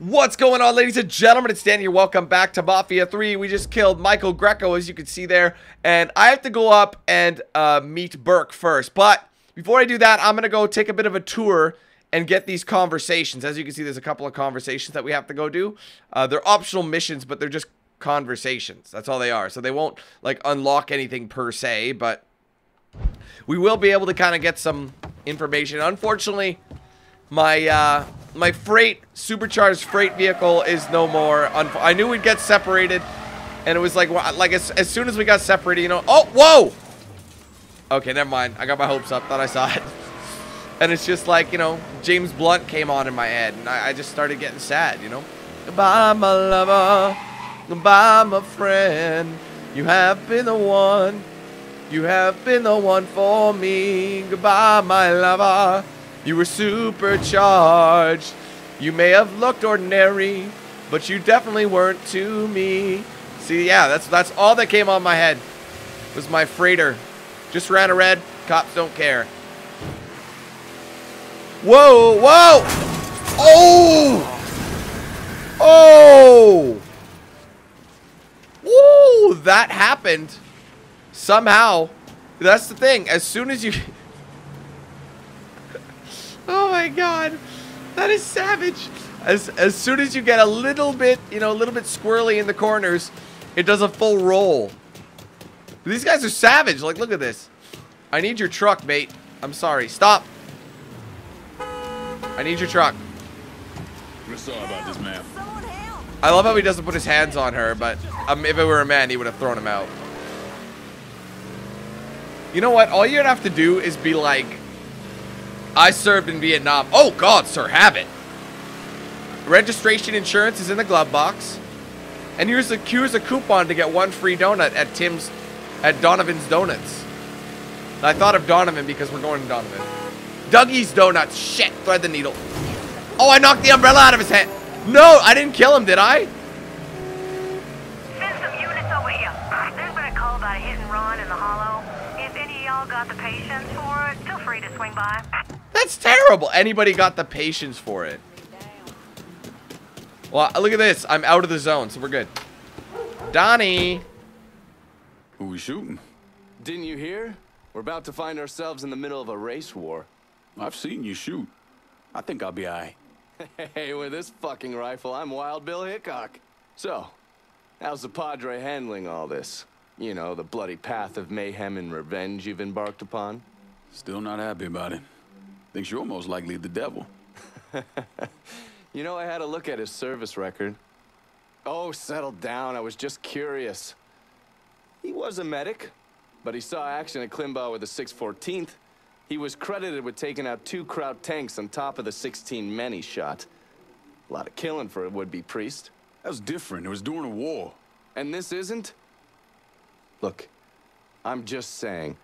What's going on, ladies and gentlemen? It's Danny. Welcome back to Mafia 3. We just killed Michael Greco, as you can see there. And I have to go up and meet Burke first. But before I do that, I'm going to go take a bit of a tour and get these conversations. As you can see, there's a couple of conversations that we have to go do. They're optional missions, but they're just conversations. That's all they are. So they won't, like, unlock anything per se. But we will be able to kind of get some information. Unfortunately, my freight, supercharged freight vehicle is no more. I knew we'd get separated, and it was like as soon as we got separated, you know. Oh, whoa! Okay, never mind. I got my hopes up. Thought I saw it. And it's just like, you know, James Blunt came on in my head, and I just started getting sad, you know. Goodbye, my lover. Goodbye, my friend. You have been the one. You have been the one for me. Goodbye, my lover. You were supercharged. You may have looked ordinary, but you definitely weren't to me. See, yeah, that's all that came on my head was my freighter. Just ran a red. Cops don't care. Whoa, whoa! Oh! Oh! Whoa! That happened. Somehow. That's the thing. As soon as you... Oh my God, that is savage. As soon as you get a little bit, you know, a little bit squirrely in the corners, it does a full roll. These guys are savage. Like, look at this. I need your truck, mate. I'm sorry. Stop. I need your truck. We're sorry about this, man. I love how he doesn't put his hands on her, but if it were a man, he would have thrown him out. You know what? All you'd have to do is be like, I served in Vietnam. Oh, God, sir, have it. Registration insurance is in the glove box. And here's a coupon to get one free donut at Tim's, at Donovan's Donuts. And I thought of Donovan because we're going to Donovan. Dougie's Donuts. Shit, thread the needle. Oh, I knocked the umbrella out of his head. No, I didn't kill him, did I? There's some units over here. There's been a call about a hit and run in the hollow. If any of y'all got the patience for it, feel free to swing by. That's terrible. Anybody got the patience for it? Well, look at this. I'm out of the zone, so we're good. Donnie. Who we shooting? Didn't you hear? We're about to find ourselves in the middle of a race war. I've seen you shoot. I think I'll be all right. Hey, with this fucking rifle, I'm Wild Bill Hickok. So, how's the Padre handling all this? You know, the bloody path of mayhem and revenge you've embarked upon? Still not happy about it. Thinks you're most likely the devil. You know, I had a look at his service record. Oh, settle down. I was just curious. He was a medic, but he saw action at Klimbaugh with the 614th. He was credited with taking out 2 Kraut tanks on top of the 16 men he shot. A lot of killing for a would-be priest. That was different. It was during a war. And this isn't? Look, I'm just saying...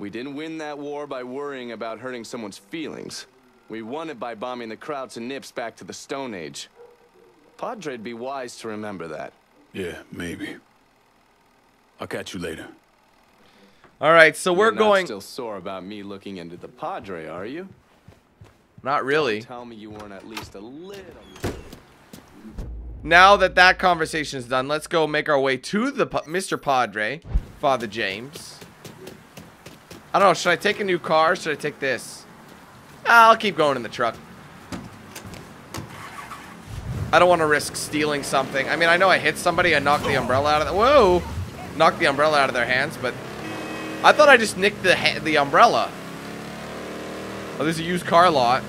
We didn't win that war by worrying about hurting someone's feelings. We won it by bombing the Krauts and Nips back to the Stone Age. Padre'd be wise to remember that. Yeah, maybe. I'll catch you later. All right, so we're going... You're not still sore about me looking into the Padre, are you? Not really. Don't tell me you weren't at least a little... Now that that conversation is done, let's go make our way to the Mr. Padre, Father James. I don't know, should I take a new car or should I take this? I'll keep going in the truck. I don't want to risk stealing something. I mean, I know I hit somebody, I knocked the umbrella out of the... Whoa! Knocked the umbrella out of their hands, but... I thought I just nicked the umbrella. Oh, there's a used car lot.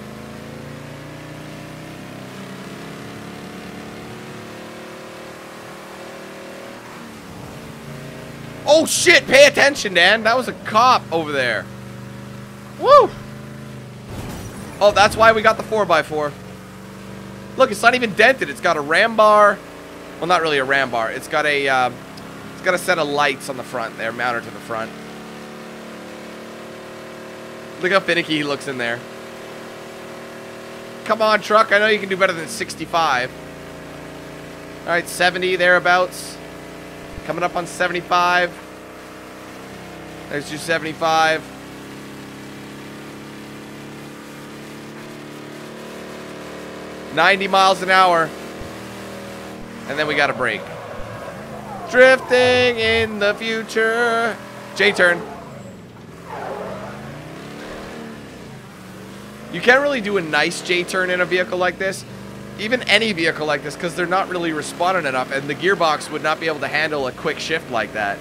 Oh shit, pay attention, Dan. That was a cop over there. Woo! Oh, that's why we got the 4x4. Look, it's not even dented. It's got a ram bar. Well, not really a ram bar. It's got a set of lights on the front there, mounted to the front. Look how finicky he looks in there. Come on, truck. I know you can do better than 65. All right, 70 thereabouts. Coming up on 75. There's your 75. mph. and then we got a break. Drifting in the future. J-turn. You can't really do a nice J-turn in a vehicle like this. Even any vehicle like this, because they're not really responding enough, and the gearbox would not be able to handle a quick shift like that.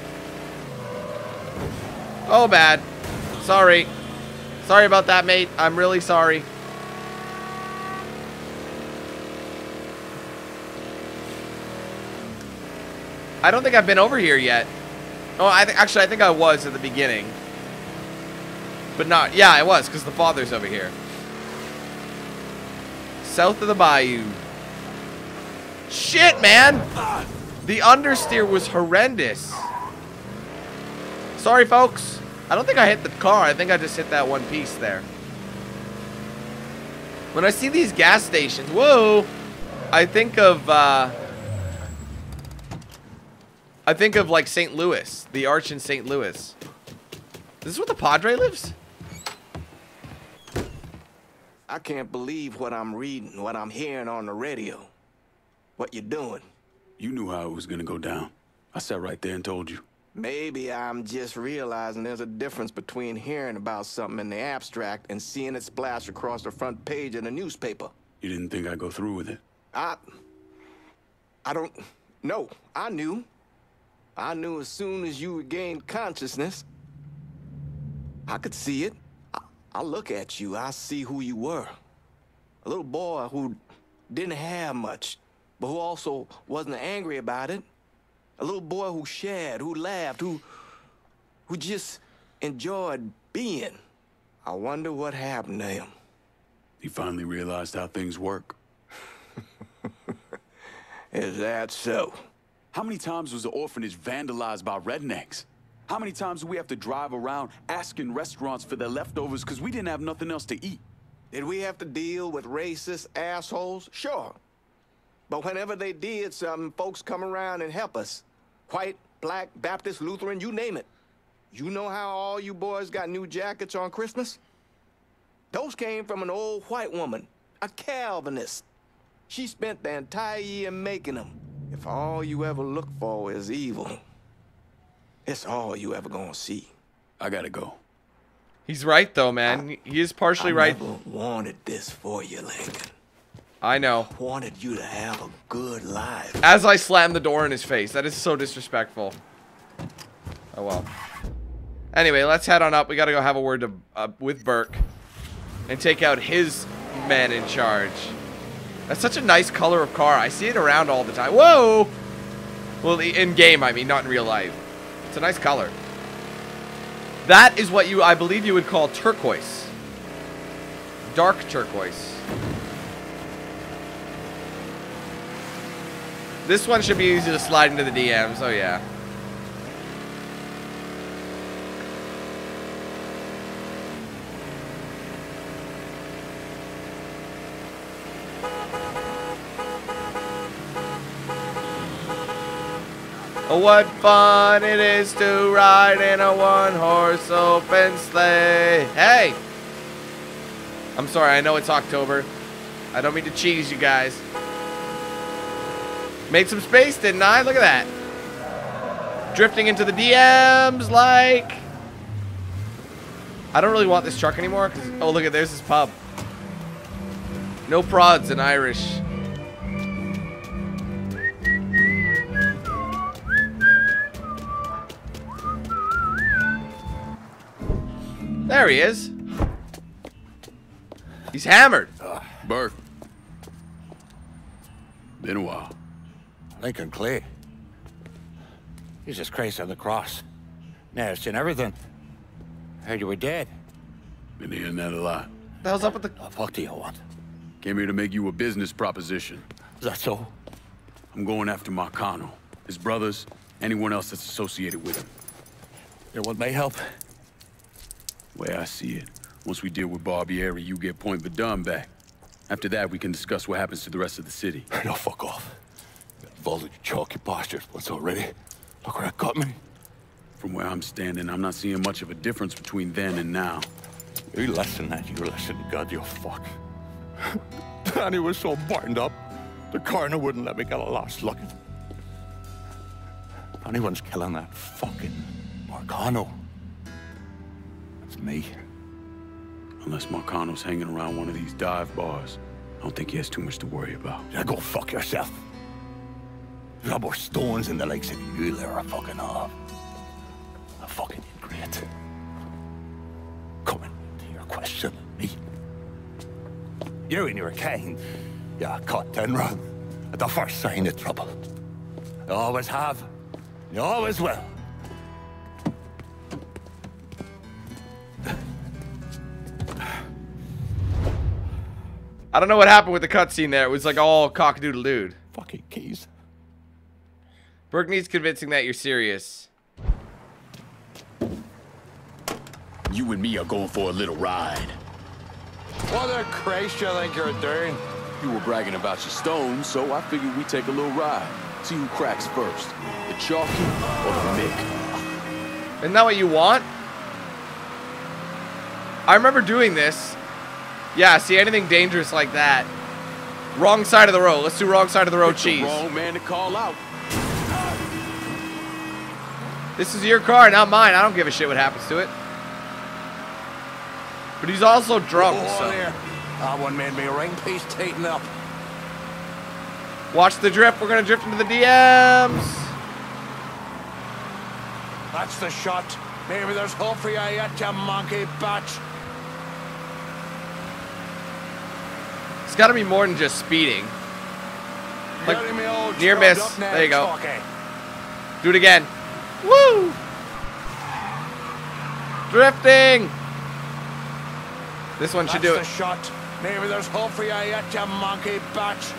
Oh, bad. Sorry. Sorry about that, mate. I'm really sorry. I don't think I've been over here yet. Oh, actually, I think I was at the beginning. But not... Yeah, I was, because the father's over here. South of the bayou. Shit, man! The understeer was horrendous. Sorry, folks. I don't think I hit the car. I think I just hit that one piece there. When I see these gas stations, whoa, I think of like St. Louis, the Arch in St. Louis. This is where the Padre lives? I can't believe what I'm reading, what I'm hearing on the radio. What you doing? You knew how it was gonna go down. I sat right there and told you. Maybe I'm just realizing there's a difference between hearing about something in the abstract and seeing it splash across the front page of the newspaper. You didn't think I'd go through with it? I don't... No, I knew. I knew as soon as you regained consciousness. I could see it. I look at you, I see who you were. A little boy who didn't have much, but who also wasn't angry about it. A little boy who shared, who laughed, who just enjoyed being. I wonder what happened to him. He finally realized how things work. Is that so? How many times was the orphanage vandalized by rednecks? How many times do we have to drive around asking restaurants for their leftovers because we didn't have nothing else to eat? Did we have to deal with racist assholes? Sure. But whenever they did something, folks come around and help us. White, black, Baptist, Lutheran, you name it. You know how all you boys got new jackets on Christmas? Those came from an old white woman, a Calvinist. She spent the entire year making them. If all you ever look for is evil, it's all you ever gonna see. I gotta go. He's right, though, man. He is partially right. I never wanted this for you, Lincoln. I know. I wanted you to have a good life. As I slammed the door in his face. That is so disrespectful. Oh, well. Anyway, let's head on up. We gotta go have a word to, with Burke. And take out his man in charge. That's such a nice color of car. I see it around all the time. Whoa! Well, in game, I mean, not in real life. It's a nice color. That is what you, I believe you would call turquoise. Dark turquoise. This one should be easy to slide into the DMs. Oh, yeah. Oh, what fun it is to ride in a one-horse open sleigh. Hey! I'm sorry. I know it's October. I don't mean to cheese you guys. Made some space, didn't I? Look at that. Drifting into the DMs like... I don't really want this truck anymore. Cause, oh, look at there's this pub. No prods in Irish. There he is. He's hammered. Burke. Been a while. Lincoln Clay. Jesus Christ on the cross. Now it's in everything. Heard you were dead. Been hearing that a lot. What the hell's up with the... What the fuck do you want? Came here to make you a business proposition. Is that so? I'm going after Marcano, his brothers, anyone else that's associated with him. You want my help? The way I see it, once we deal with Barbieri, you get Point Verdun back. After that, we can discuss what happens to the rest of the city. No, fuck off. All the chalky postures once already. Look where it got me. From where I'm standing, I'm not seeing much of a difference between then and now. You less than that, you less than God, you fuck. Danny was so buttoned up. The coroner wouldn't let me get a last look at him. If anyone's killing that fucking Marcano, that's me. Unless Marcano's hanging around one of these dive bars, I don't think he has too much to worry about. Yeah, go fuck yourself. There's more stones in the likes of you there are fucking off. A fucking ingrate. Coming to your question, me. You and your kind, yeah, caught in wrong at the first sign of trouble. You always have. You always will. I don't know what happened with the cutscene there. It was like all cock-a-doodle-dood. Fucking keys. Burke needs convincing that you're serious. You and me are going for a little ride. What the Christ you think you're doing? You were bragging about your stones, so I figured we'd take a little ride. See who cracks first, the Chalky or the Mick. Isn't that what you want? I remember doing this. Yeah, see, anything dangerous like that. Wrong side of the road. Let's do wrong side of the road, it's cheese. The wrong man to call out. This is your car, not mine. I don't give a shit what happens to it. But he's also drunk, so... There. That one made me a ring piece tighten up. Watch the drift. We're going to drift into the DMs. That's the shot. Maybe there's hope for you yet, you monkey bitch. It's got to be more than just speeding. Like, near miss. There you go. Do it again. Woo! Drifting! This one should do it. Shot. Maybe there's hope for you yet, you monkey bitch.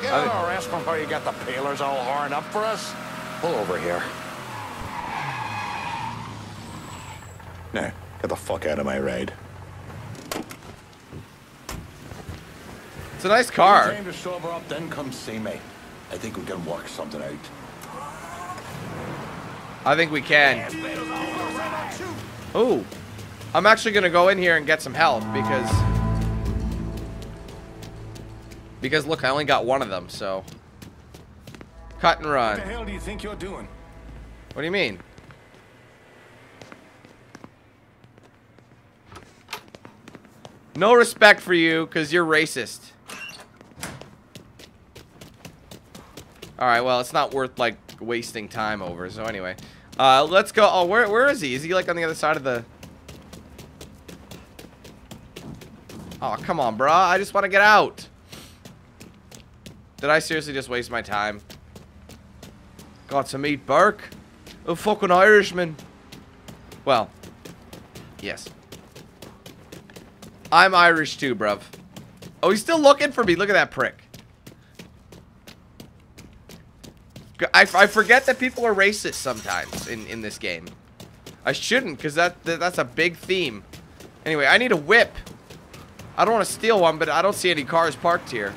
Get our ass before you get the peelers all horned up for us. Pull over here. Now, get the fuck out of my ride. It's a nice car. Time to sober up, then come see me. I think we can work something out. I think we can. Ooh. I'm actually going to go in here and get some help because look, I only got one of them, so. Cut and run. What the hell do you think you're doing? What do you mean? No respect for you because you're racist. Alright, well, it's not worth, like, wasting time over, so anyway. Let's go. Oh, where is he? Is he, like, on the other side of the... Oh, come on, brah. I just want to get out. Did I seriously just waste my time? Got to meet Burke. A fucking Irishman. Well, yes. I'm Irish too, bruv. Oh, he's still looking for me. Look at that prick. I forget that people are racist sometimes in this game. I shouldn't, because that's a big theme. Anyway, I need a whip. I don't want to steal one, but I don't see any cars parked here.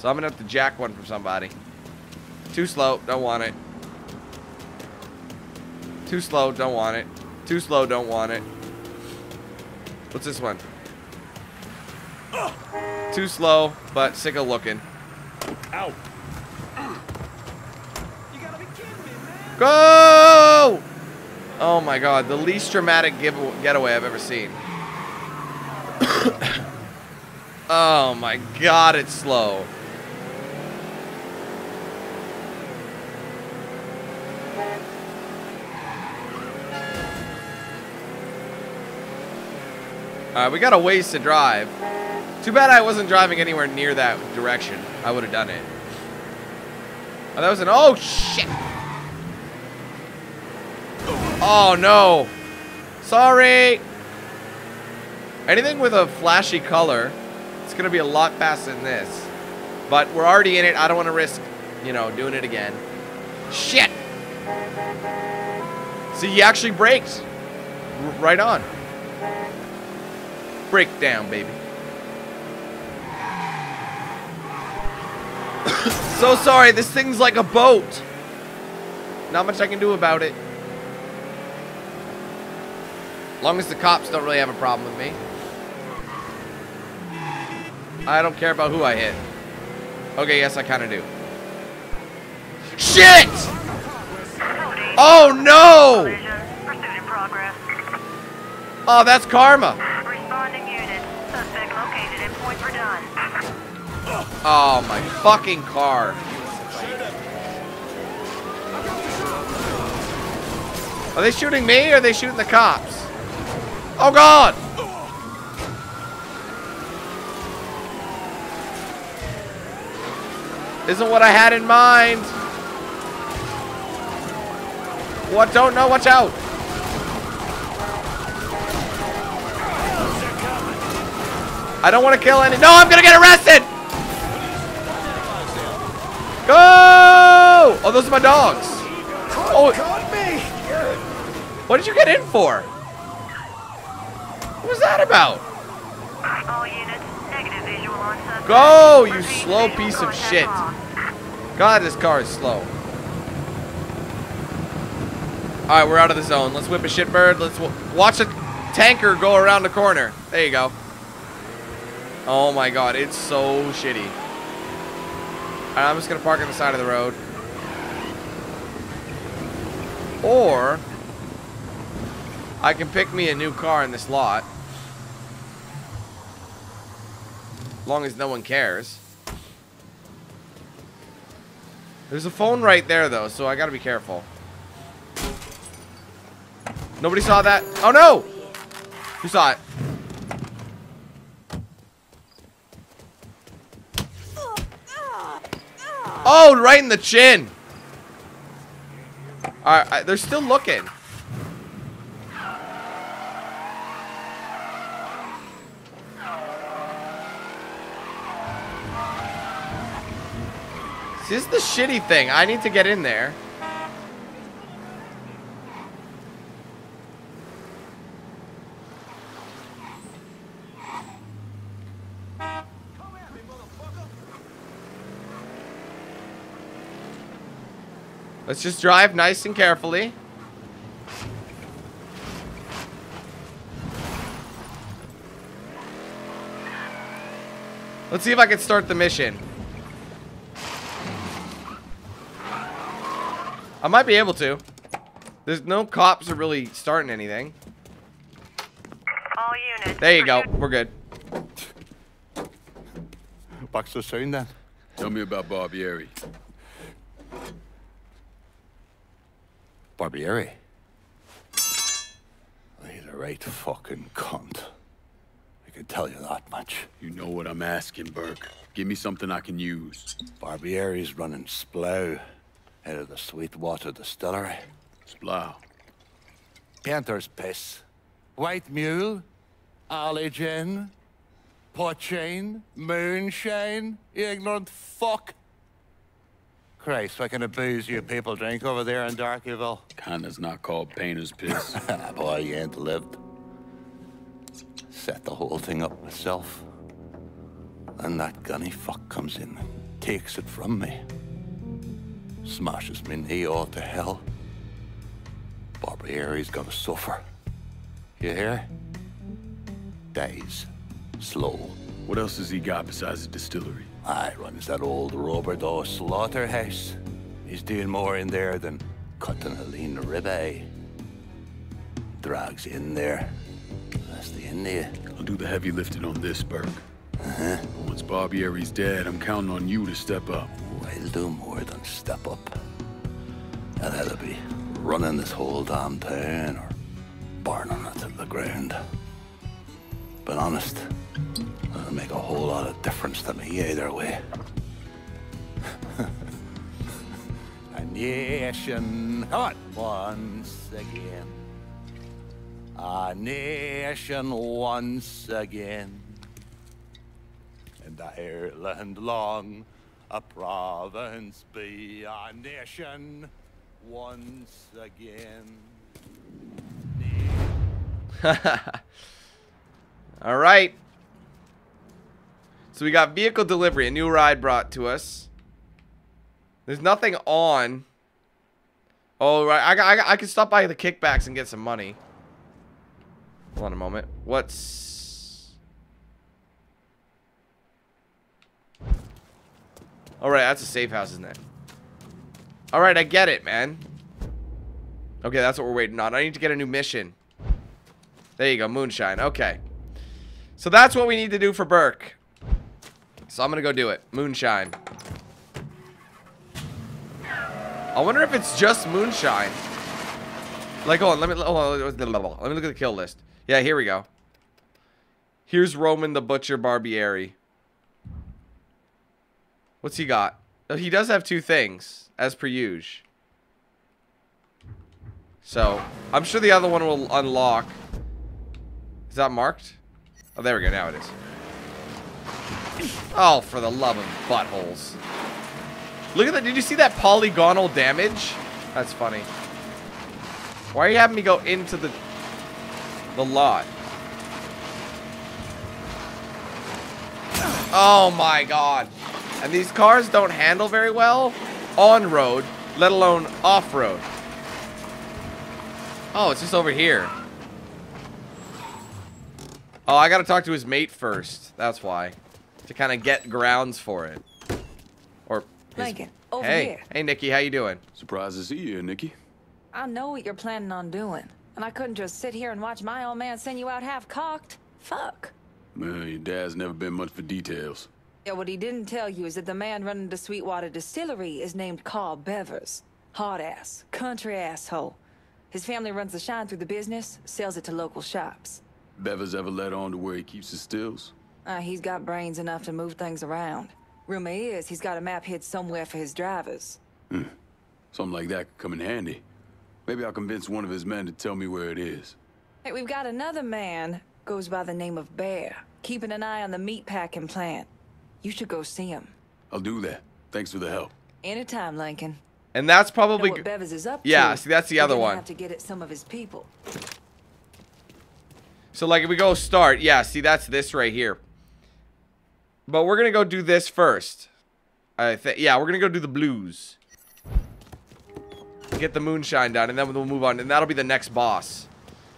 So I'm going to have to jack one from somebody. Too slow. Don't want it. Too slow. Don't want it. Too slow. Don't want it. What's this one? Too slow, but sick of looking. Ow. Go! Oh my god, the least dramatic getaway I've ever seen. Oh my god, it's slow. Alright, we got a ways to drive. Too bad I wasn't driving anywhere near that direction. I would have done it. Oh, that was an... Oh, shit! Oh no! Sorry! Anything with a flashy color, it's gonna be a lot faster than this. But we're already in it, I don't wanna risk, you know, doing it again. Shit! See, he actually braked! Right on. Brake down, baby. So sorry, this thing's like a boat! Not much I can do about it. As long as the cops don't really have a problem with me. I don't care about who I hit. Okay, yes, I kind of do. Shit! Oh, no! Oh, that's karma. Oh, my fucking car. Are they shooting me or are they shooting the cops? Oh, God! Isn't what I had in mind. What? Don't know. Watch out. I don't want to kill any. No, I'm going to get arrested. Go! Oh, those are my dogs. Oh, what did you get in for? What was that about? All units, negative visual on subject. Go, you slow piece of shit. God, this car is slow. All right, we're out of the zone. Let's whip a shitbird. Let's watch a tanker go around the corner. There you go. Oh my God, it's so shitty. All right, I'm just gonna park on the side of the road. Or I can pick me a new car in this lot. As long as no one cares. There's a phone right there, though, so I gotta be careful. Nobody saw that? Oh, no! Who saw it? Oh, right in the chin! Alright, they're still looking. This is the shitty thing. I need to get in there. Come at me, motherfucker. Let's just drive nice and carefully. Let's see if I can start the mission. I might be able to. There's no cops are really starting anything. All units. There you go. We're good. Back so soon then. Tell me about Barbieri. Barbieri? He's a right fucking cunt. I can tell you that much. You know what I'm asking, Burke. Give me something I can use. Barbieri's running Splow. Head of the Sweetwater Distillery. Splow. Painter's piss. White mule. Alley gin. Pot chain. Moonshine. You ignorant fuck. Christ, what kind of booze you people drink over there in Darkyville? Kinda's not called painter's piss. Boy, you ain't lived. Set the whole thing up myself. And that gunny fuck comes in and takes it from me. Smashes me knee all to hell. Barbieri's gonna suffer. You hear? Dies. Slow. What else has he got besides the distillery? Aye, runs that old Roberdeau Slaughterhouse. He's doing more in there than cutting a lean ribeye. Drags in there. That's the end of you. I'll do the heavy lifting on this, Burke. Uh-huh. Once Barbieri's dead, I'm counting on you to step up. I'll do more than step up. I'll either be running this whole damn town or burning it to the ground. But honest, it'll make a whole lot of difference to me either way. A nation hot once again. A nation once again. And Ireland long. A province be a nation once again. All right. So we got vehicle delivery, a new ride brought to us. There's nothing on. Oh, right. I can stop by the kickbacks and get some money. Hold on a moment. What's... Alright, that's a safe house, isn't it? Alright, I get it, man. Okay, that's what we're waiting on. I need to get a new mission. There you go, moonshine. Okay. So that's what we need to do for Burke. So I'm gonna go do it. Moonshine. I wonder if it's just moonshine. Like, hold on, let me look at the kill list. Yeah, here we go. Here's Roman the Butcher Barbieri. What's he got? Oh, he does have two things, as per usual. So, I'm sure the other one will unlock. Is that marked? Oh, there we go, now it is. Oh, for the love of buttholes. Look at that, did you see that polygonal damage? That's funny. Why are you having me go into the lot? Oh my god. And these cars don't handle very well on road, let alone off road. Oh, it's just over here. Oh, I gotta talk to his mate first. That's why. To kind of get grounds for it. Or his... Lincoln, over here. Hey, Nikki, how you doing? Surprised to see you, Nikki. I know what you're planning on doing, and I couldn't just sit here and watch my old man send you out half-cocked. Fuck. Man, your dad's never been much for details. Yeah, what he didn't tell you is that the man running the Sweetwater Distillery is named Carl Bevers. Hard-ass, country asshole. His family runs the shine through the business, sells it to local shops. Bevers ever let on to where he keeps his stills? He's got brains enough to move things around. Rumor is he's got a map hid somewhere for his drivers. Something like that could come in handy. Maybe I'll convince one of his men to tell me where it is. Hey, we've got another man, goes by the name of Bear, keeping an eye on the meatpacking plant. You should go see him. I'll do that. Thanks for the help. Anytime, Lincoln. And that's probably what Bevers is up to. Yeah, see, that's the other one. Have to get at some of his people. So, like, if we go start, yeah, see, that's this right here. But we're gonna go do this first. Yeah, we're gonna go do the blues. Get the moonshine done, and then we'll move on, and that'll be the next boss.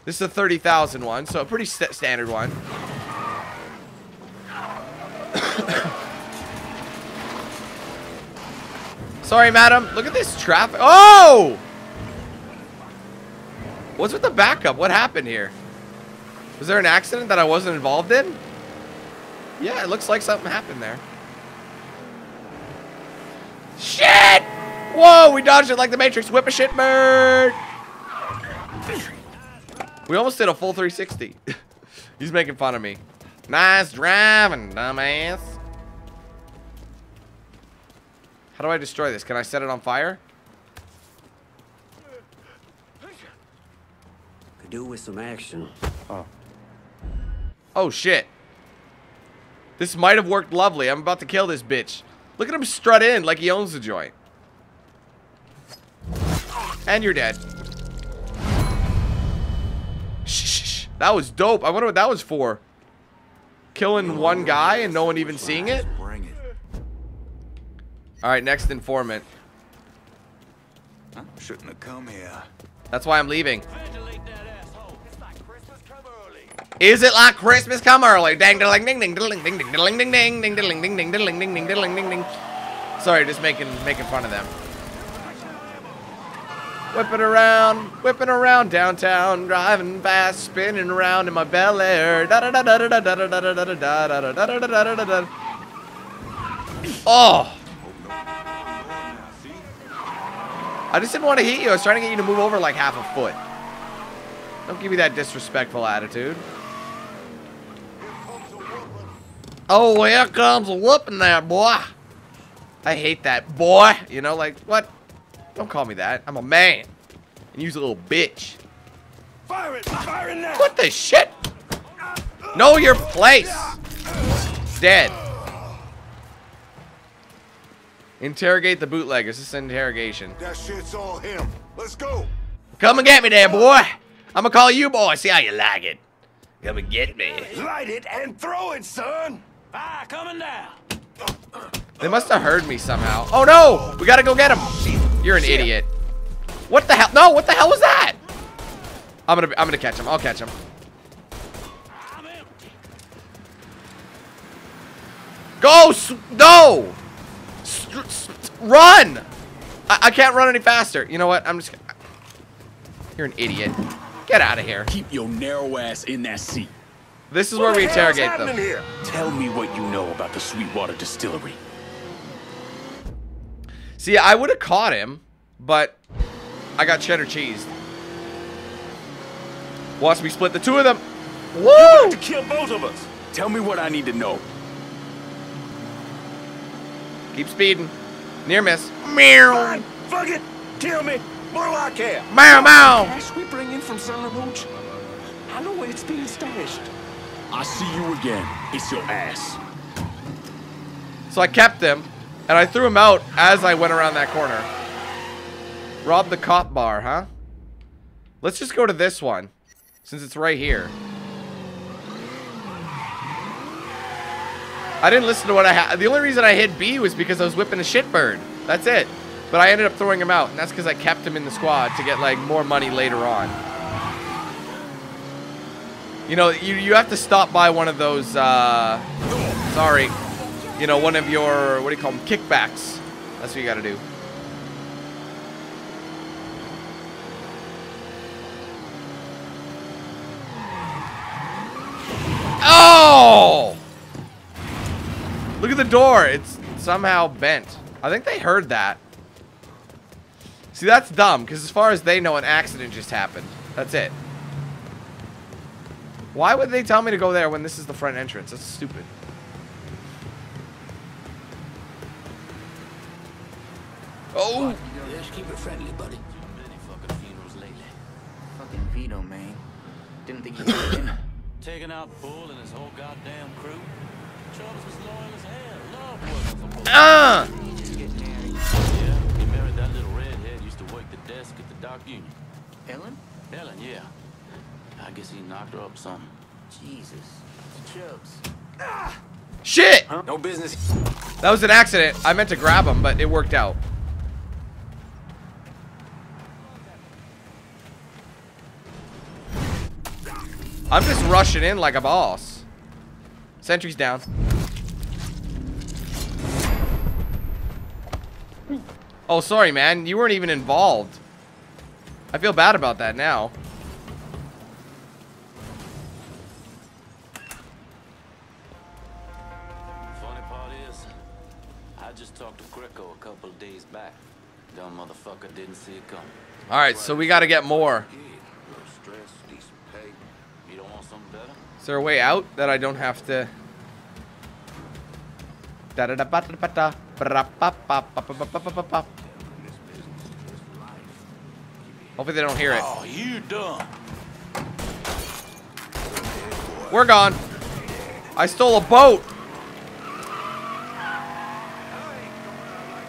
This is a 30,000 one, so a pretty standard one. Sorry, madam. Look at this traffic. Oh! What's with the backup? What happened here? Was there an accident that I wasn't involved in? Yeah, it looks like something happened there. Shit! Whoa, we dodged it like the Matrix. Whip a shit bird. We almost did a full 360. He's making fun of me. Nice driving, dumbass. How do I destroy this? Can I set it on fire? Could do with some action. Oh. Oh shit. This might have worked lovely. I'm about to kill this bitch. Look at him strut in like he owns the joint. And you're dead. Shh. That was dope. I wonder what that was for. Killing one guy and no one even seeing it? Alright, next informant. Shouldn't have come here. That's why I'm leaving. Is it like Christmas come early? Dang ding ding ding ding ding ding ding ding ding ding ding ding ding ding ding ding ding. Sorry, just making fun of them. Whipping around downtown, driving fast, spinning around in my Bel Air. Oh! I just didn't want to hit you. I was trying to get you to move over like half a foot. Don't give me that disrespectful attitude. Oh, here comes a whooping there, boy. I hate that, boy. You know, like, what? Don't call me that. I'm a man. And you's a little bitch. Fire it! Fire it now! What the shit? Know your place! Dead. Interrogate the bootleggers. This is interrogation. That shit's all him. Let's go! Come and get me there, boy! I'ma call you boy, see how you like it. Come and get me. Light it and throw it, son! Ah, coming down! They must have heard me somehow. Oh no! We gotta go get him! You're an idiot. What the hell? No, what the hell was that? I'm gonna catch him. I'll catch him. Go! No! Run! I can't run any faster. You know what? I'm just... You're an idiot. Get out of here. Keep your narrow ass in that seat. This is where we interrogate them. Here? Tell me what you know about the Sweetwater Distillery. See, I would have caught him, but I got cheddar cheesed. Watch me split the two of them. Woo! You got to kill both of us. Tell me what I need to know. Keep speeding. Near miss. Meow. Fuck it. Kill me. What do I care? Meow, meow. Cash we bring in from Santa Roach. I know where it's being stashed. I see you again. It's your ass. So I kept them, and I threw him out as I went around that corner. Rob the cop bar, huh? Let's just go to this one, since it's right here. I didn't listen to what I had. The only reason I hit B was because I was whipping a shitbird. That's it. But I ended up throwing him out, and that's because I kept him in the squad to get, like, more money later on. You know, you have to stop by one of those, sorry. You know, one of your, what do you call them, kickbacks. That's what you gotta do. Oh! Look at the door. It's somehow bent. I think they heard that. See, that's dumb, because as far as they know, an accident just happened. That's it. Why would they tell me to go there when this is the front entrance? That's stupid. Oh! Let's keep it friendly, buddy. Too many fucking funerals lately. Fucking Vito, man. Didn't think he was in. Taking out Bull and his whole goddamn crew. Charles was loyal as hell. Love working for Bull. Yeah, he married that little redhead. Used to work the desk at the dock union. Ellen? Ellen, yeah. I guess he knocked her up some. Jesus. Chubs. Ah! Shit! Huh? No business. That was an accident. I meant to grab him, but it worked out. I'm just rushing in like a boss. Sentry's down. Oh, sorry, man. You weren't even involved. I feel bad about that now. Funny part is, I just talked to Greco a couple days back. Dumb motherfucker didn't see it coming. All right, so we got to get more. Is there a way out that I don't have to... Hopefully they don't hear it. Oh, you dumb. We're gone. I stole a boat.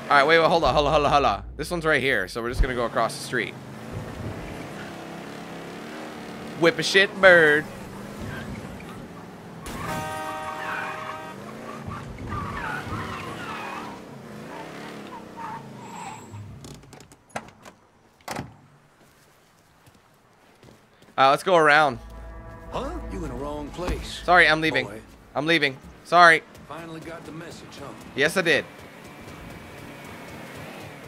Alright, wait, hold on, hold on. This one's right here, so we're just gonna go across the street. Whip a shit bird. Let's go around. Huh? You in the wrong place. Sorry, I'm leaving. Boy. I'm leaving. Sorry. Finally got the message, huh? Yes, I did.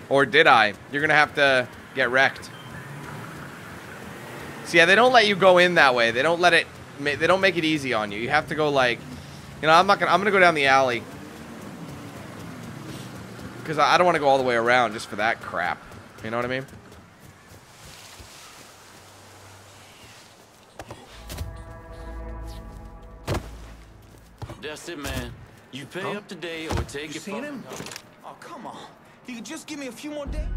Or did I? You're gonna have to get wrecked. See, yeah, they don't let you go in that way. They don't let it. They don't make it easy on you. You have to go like, you know, I'm gonna go down the alley because I don't want to go all the way around just for that crap. You know what I mean? That's it, man. You pay up today or take your phone. Him? Oh, come on. You could just give me a few more days.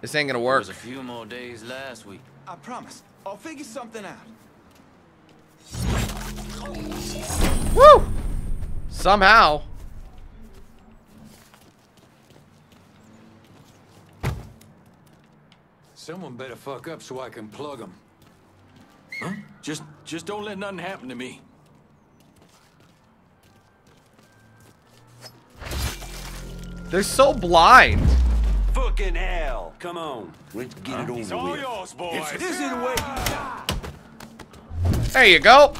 This ain't gonna work. It was a few more days last week. I promise. I'll figure something out. Woo! Somehow. Someone better fuck up so I can plug them. Huh? Just don't let nothing happen to me. They're so blind. Fucking hell. Come on. Let's get it over with. Yours, boys. It's this way. There you go.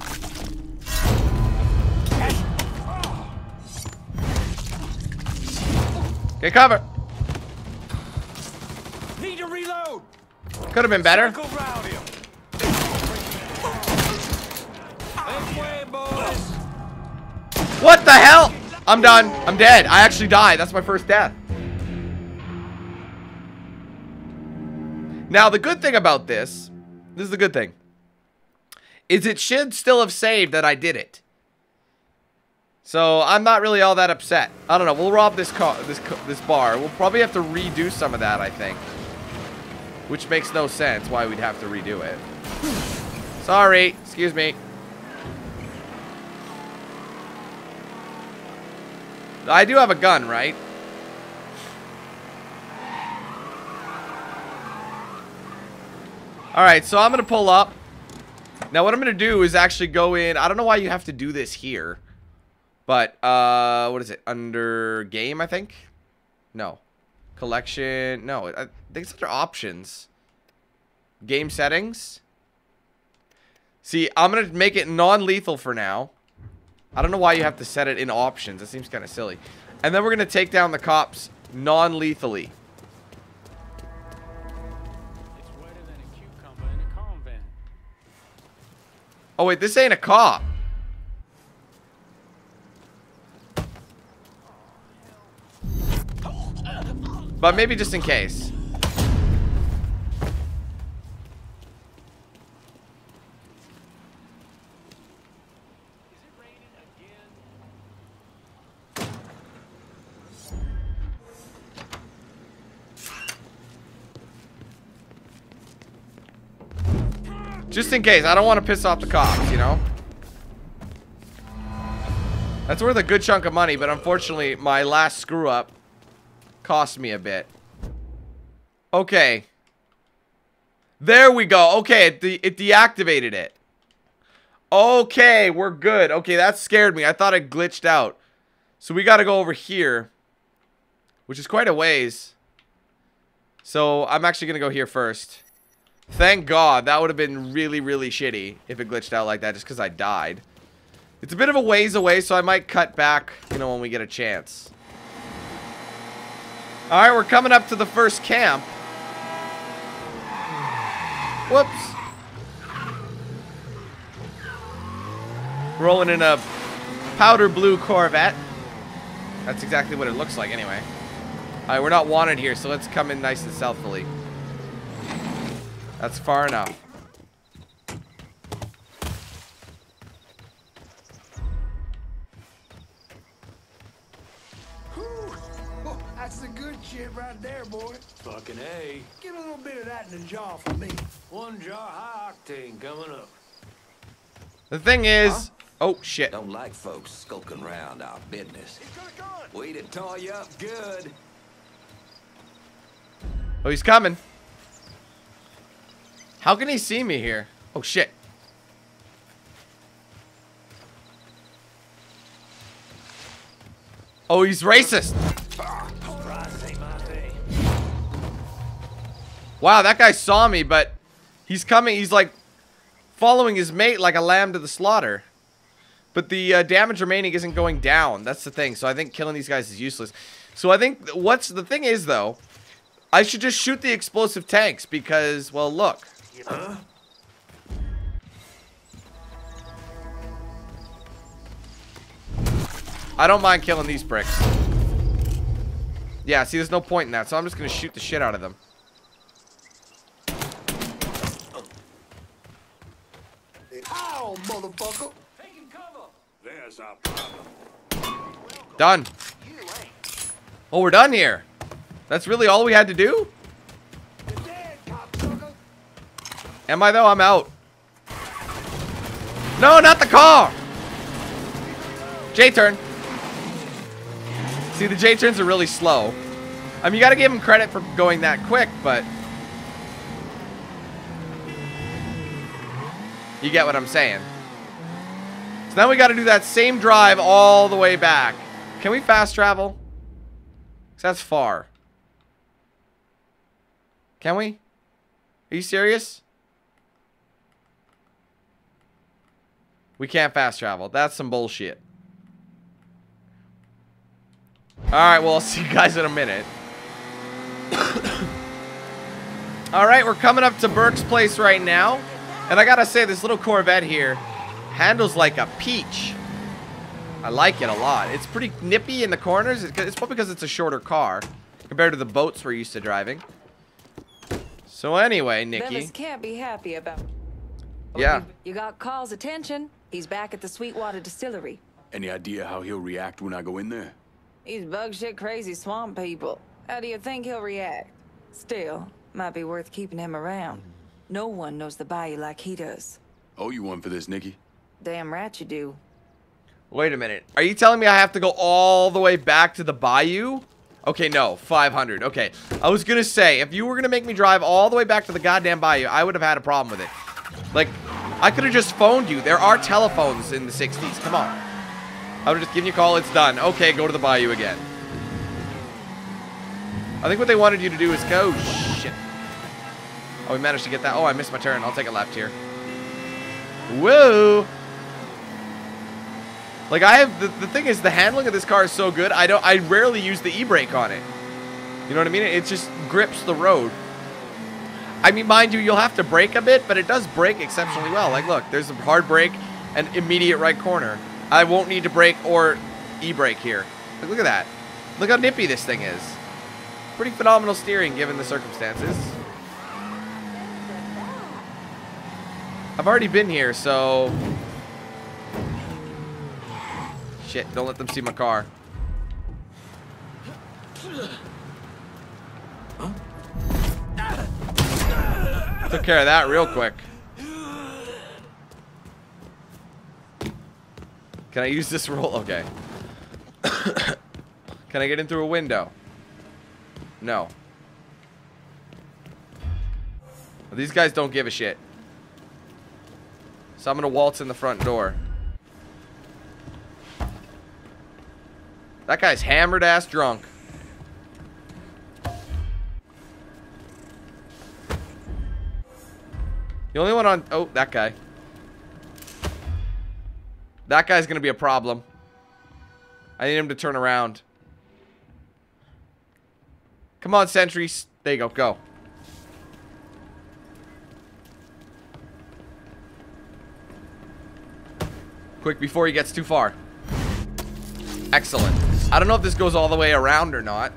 Get cover. Need to reload. Could have been better. What the hell? I'm done. I'm dead. I actually died. That's my first death. Now, the good thing about this, this is the good thing, is it should still have saved that I did it. So, I'm not really all that upset. I don't know. We'll rob this car, this bar. We'll probably have to redo some of that, I think. Which makes no sense why we'd have to redo it. Sorry. Excuse me. I do have a gun, right? Alright, so I'm going to pull up. Now, what I'm going to do is actually go in. I don't know why you have to do this here. But, what is it? Under game, I think? No. Collection. No, I think it's under options. Game settings. See, I'm going to make it non-lethal for now. I don't know why you have to set it in options. That seems kind of silly. And then we're going to take down the cops non-lethally. It's wetter than a cucumber in a convent. Oh, wait. This ain't a cop. But maybe just in case. Just in case. I don't want to piss off the cops, you know? That's worth a good chunk of money, but unfortunately, my last screw-up cost me a bit. Okay. There we go. Okay, it deactivated it. Okay, we're good. Okay, that scared me. I thought it glitched out. So we got to go over here, which is quite a ways. So I'm actually going to go here first. Thank God. That would have been really, really shitty if it glitched out like that just because I died. It's a bit of a ways away, so I might cut back, you know, when we get a chance. Alright, we're coming up to the first camp. Whoops. Rolling in a powder blue Corvette. That's exactly what it looks like anyway. Alright, we're not wanted here, so let's come in nice and stealthily. That's far enough. That's the good shit right there, boy. Fucking A. Get a little bit of that in the jar for me. One jar high octane coming up. The thing is... Huh? Oh, shit. Don't like folks skulking around our business. He's got a gun. We'd have tore you up good. Oh, he's coming. How can he see me here? Oh, shit. Oh, he's racist. Wow, that guy saw me, but he's coming. He's like following his mate like a lamb to the slaughter. But the damage remaining isn't going down. That's the thing. So I think killing these guys is useless. So I think what's the thing is, though, I should just shoot the explosive tanks because, well, look. Huh? I don't mind killing these bricks. Yeah, see, there's no point in that. So I'm just going to shoot the shit out of them. Ow, motherfucker. Taking cover. There's our problem. Done. Oh, we're done here. That's really all we had to do? Am I, though? I'm out. No, not the car. J-turn. See, the J-turns are really slow. I mean, you gotta give him credit for going that quick, but... You get what I'm saying. So now we got to do that same drive all the way back. Can we fast travel? Because that's far. Can we? Are you serious? We can't fast travel. That's some bullshit. Alright, well, I'll see you guys in a minute. Alright, we're coming up to Burke's place right now. And I gotta say, this little Corvette here handles like a peach. I like it a lot. It's pretty nippy in the corners. It's probably because it's a shorter car compared to the boats we're used to driving. So anyway, Nikki. Bevis can't be happy about... Yeah. You got Carl's attention. He's back at the Sweetwater Distillery. Any idea how he'll react when I go in there? He's bug shit crazy swamp people. How do you think he'll react? Still, might be worth keeping him around. No one knows the bayou like he does. Owe you one for this, Nikki. Damn right you do. Wait a minute. Are you telling me I have to go all the way back to the bayou? Okay, no. 500. Okay. I was gonna say, if you were gonna make me drive all the way back to the goddamn bayou, I would have had a problem with it. Like, I could have just phoned you. There are telephones in the 60s. Come on. I would have just given you a call. It's done. Okay, go to the bayou again. I think what they wanted you to do is go... Shit. Oh, we managed to get that. Oh, I missed my turn. I'll take a left here. Whoa! Like, I have... The thing is, the handling of this car is so good, I rarely use the e-brake on it. You know what I mean? It just grips the road. I mean, mind you, you'll have to brake a bit, but it does brake exceptionally well. Like, look, there's a hard brake and immediate right corner. I won't need to brake or e-brake here. Like, look at that. Look how nippy this thing is. Pretty phenomenal steering, given the circumstances. I've already been here, so... Shit, don't let them see my car. Huh? Took care of that real quick. Can I use this roll? Okay. Can I get in through a window? No. These guys don't give a shit. So I'm gonna waltz in the front door. That guy's hammered ass drunk. The only one on... Oh, that guy. That guy's gonna be a problem. I need him to turn around. Come on, sentries. There you go. Go. Quick before he gets too far. Excellent. I don't know if this goes all the way around or not.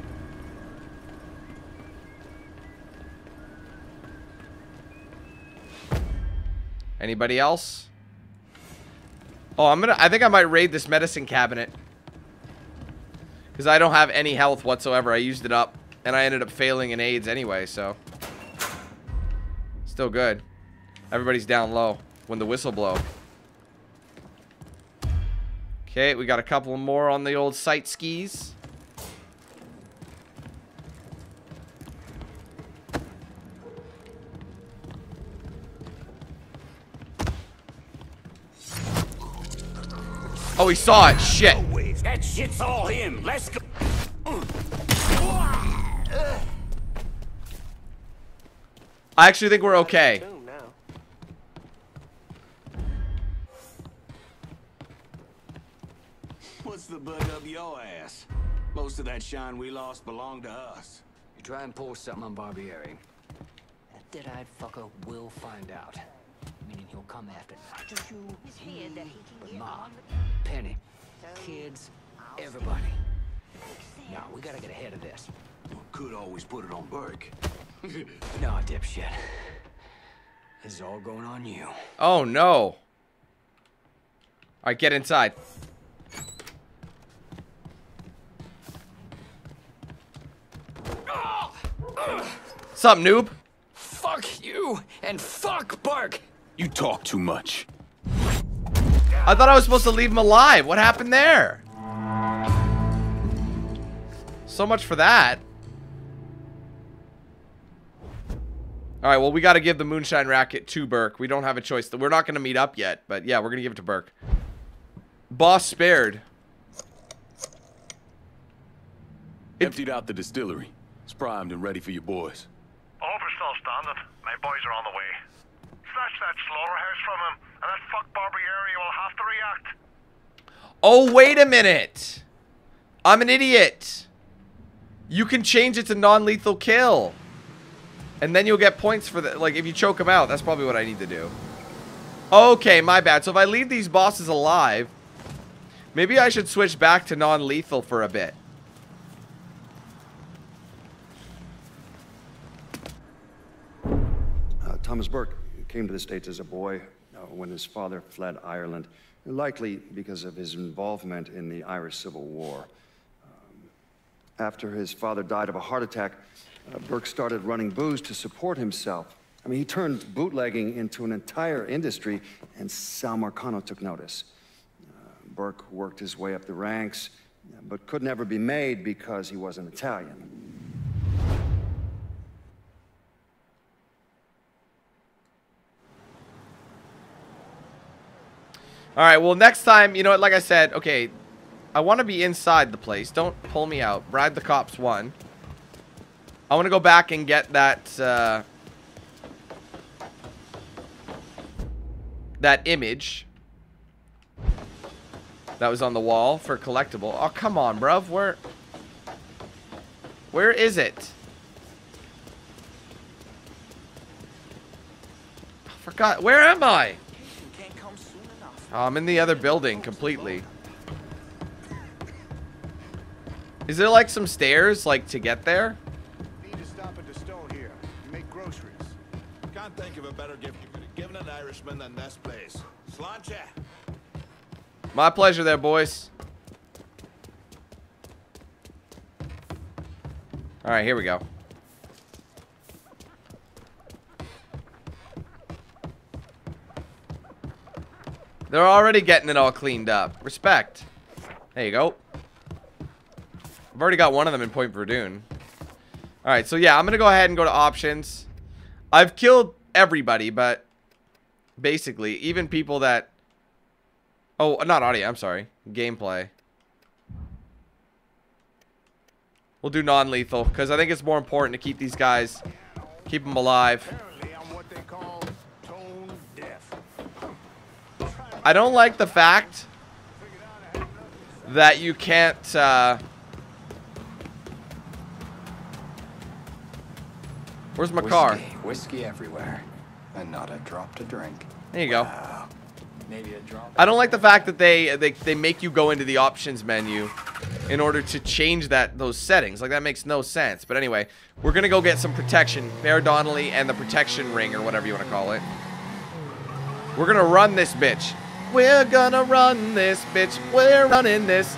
Anybody else? Oh, I think I might raid this medicine cabinet. Because I don't have any health whatsoever. I used it up. And I ended up failing in AIDS anyway, so. Still good. Everybody's down low when the whistle blow. Okay, we got a couple more on the old sight skis. Oh, he saw it. Shit. That shit's all him. Let's go. I actually think we're okay. What's the bug up your ass? Most of that shine we lost belonged to us. You try and pull something on Barbieri. That dead-eyed fucker will find out. Meaning he'll come after you, but Mom, Penny, kids, everybody. No, we gotta get ahead of this. You could always put it on Burke. No, dipshit. This is all going on you. Oh, no. Alright, get inside. Sup, noob? Fuck you, and fuck Burke. You talk too much. I thought I was supposed to leave him alive. What happened there? So much for that. All right, well, we got to give the moonshine racket to Burke. We don't have a choice. We're not going to meet up yet, but yeah, we're going to give it to Burke. Boss spared. Emptied out the distillery. It's primed and ready for your boys. Over's still standing. My boys are on the way. Snatch that slaughterhouse from him, and that fuck Barbieri will have to react. Oh, wait a minute. I'm an idiot. You can change it to non-lethal kill. And then you'll get points for that. Like, if you choke them out, that's probably what I need to do. Okay, my bad. So if I leave these bosses alive, maybe I should switch back to non-lethal for a bit. Thomas Burke came to the States as a boy when his father fled Ireland, likely because of his involvement in the Irish Civil War. After his father died of a heart attack, Burke started running booze to support himself. I mean, he turned bootlegging into an entire industry, and Sal Marcano took notice. Burke worked his way up the ranks, but could never be made because he wasn't Italian. All right, well, next time, you know what, like I said, okay, I want to be inside the place. Don't pull me out. Bribe the cops one. I want to go back and get that... that image that was on the wall for collectible. Oh, come on, bruv. Where is it? I forgot. Where am I? Oh, I'm in the other building completely. Is there like some stairs like to get there? Need to stop at the store here and make groceries. Can't think of a better gift you could have given an Irishman than this place. Sláinte. My pleasure there, boys. All right, here we go. They're already getting it all cleaned up. Respect. There you go. I've already got one of them in Point Verdun. All right, so yeah, I'm going to go ahead and go to options. I've killed everybody, but basically, even people that... Oh, not audio, I'm sorry. Gameplay. We'll do non-lethal, because I think it's more important to keep these guys, keep them alive. I don't like the fact that you can't, where's my car? Whiskey everywhere, and not a drop to drink. There you go. Maybe a drop. I don't like the fact that they make you go into the options menu in order to change those settings. Like, that makes no sense. But anyway, we're gonna go get some protection, Bear Donnelly, and the protection ring or whatever you want to call it. We're gonna run this bitch. We're gonna run this bitch. We're running this.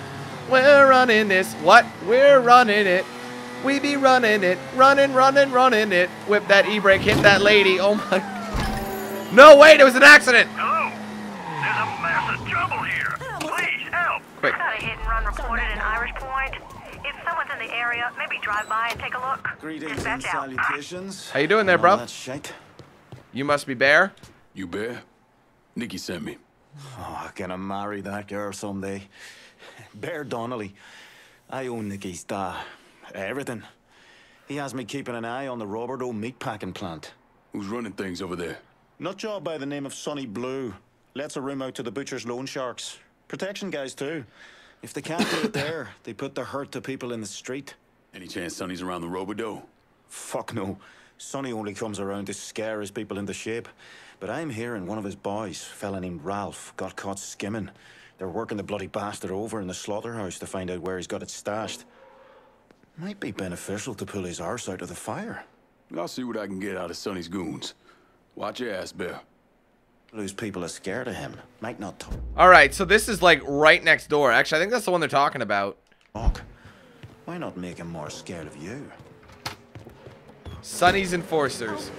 We're running this. What? We're running it. We be running it. Running, running, running it. Whip that e-brake. Hit that lady. Oh my. No, wait. It was an accident. Hello. There's a massive trouble here. Please help. Quick. Got a hit and run reported in Irish Point. If someone's in the area, maybe drive by and take a look. Greetings and salutations. How you doing there, bro? You must be Bear. You Bear? Nikki sent me. Oh, can I marry that girl someday? Bear Donnelly. I own Nikki's everything. He has me keeping an eye on the Roberdeau meatpacking plant. Who's running things over there? Nutjob by the name of Sonny Blue. Lets a room out to the butcher's loan sharks. Protection guys too. If they can't do it there, they put the hurt to people in the street. Any chance Sonny's around the Roberdeau? Fuck no. Sonny only comes around to scare his people into shape. But I'm hearing one of his boys, a fella named Ralph, got caught skimming. They're working the bloody bastard over in the slaughterhouse to find out where he's got it stashed. Might be beneficial to pull his arse out of the fire. I'll see what I can get out of Sonny's goons. Watch your ass, Bear. Those people are scared of him. Might not talk. Alright, so this is like right next door. Actually, I think that's the one they're talking about. Fuck. Why not make him more scared of you? Sonny's enforcers.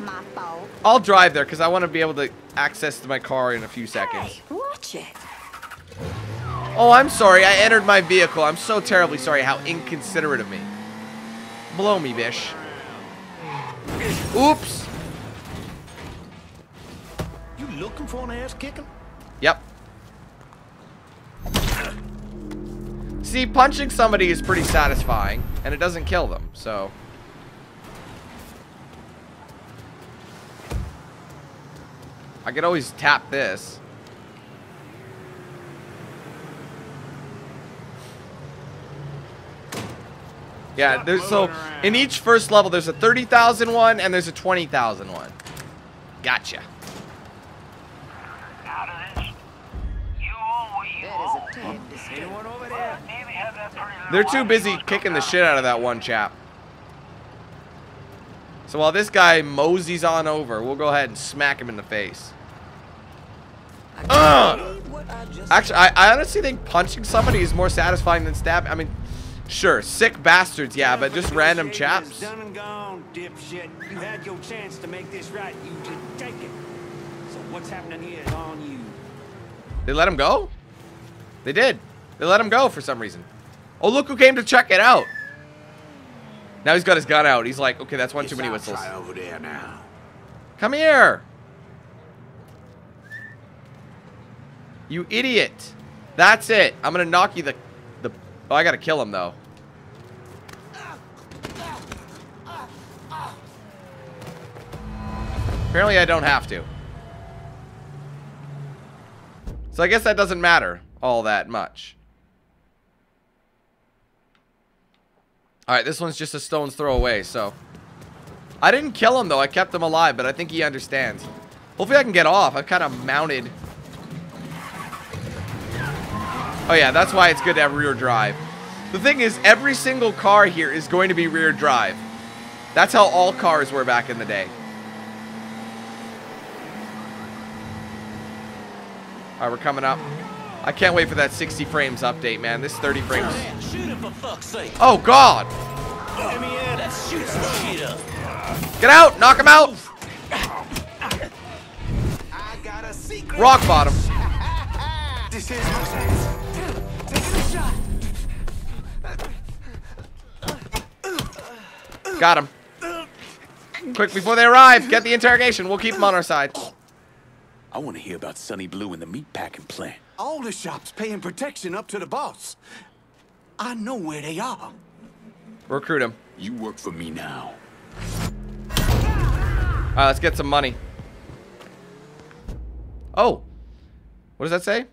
I'll drive there because I want to be able to access my car in a few seconds. Hey, watch it. Oh, I'm sorry. I entered my vehicle. I'm so terribly sorry. How inconsiderate of me. Blow me, bish. Oops. You looking for an ass kicking? Yep. See, punching somebody is pretty satisfying, and it doesn't kill them, so... I could always tap this. Yeah, there's so in each first level there's a 30,000 one and there's a 20,000 one. Gotcha. Out of this. They're too busy kicking the shit out of that one chap. So while this guy moseys on over, we'll go ahead and smack him in the face. Actually, I honestly think punching somebody is more satisfying than stabbing. I mean, sure, sick bastards, yeah, but just random chaps. Done and gone, dipshit. You had your chance to make this right. You didn't take it. So what's happening here is on you. They let him go? They did. They let him go for some reason. Oh, look who came to check it out. Now he's got his gun out. He's like, okay, that's one too many whistles. Over there now. Come here. You idiot. That's it. I'm going to knock you the... Oh, I got to kill him, though. Apparently, I don't have to. So I guess that doesn't matter all that much. Alright, this one's just a stone's throw away, so... I didn't kill him, though. I kept him alive, but I think he understands. Hopefully, I can get off. I've kind of mounted... Oh yeah, that's why it's good to have rear drive. The thing is, every single car here is going to be rear drive. That's how all cars were back in the day. Alright, we're coming up. I can't wait for that 60 frames update, man. This 30 frames. Oh god! Get out! Knock him out! Rock bottom. This is my chance. Got him. Quick, before they arrive, get the interrogation. We'll keep them on our side. I want to hear about Sonny Blue and the meatpacking plant. All the shops paying protection up to the boss. I know where they are. Recruit him. You work for me now. Alright, let's get some money. Oh. What does that say?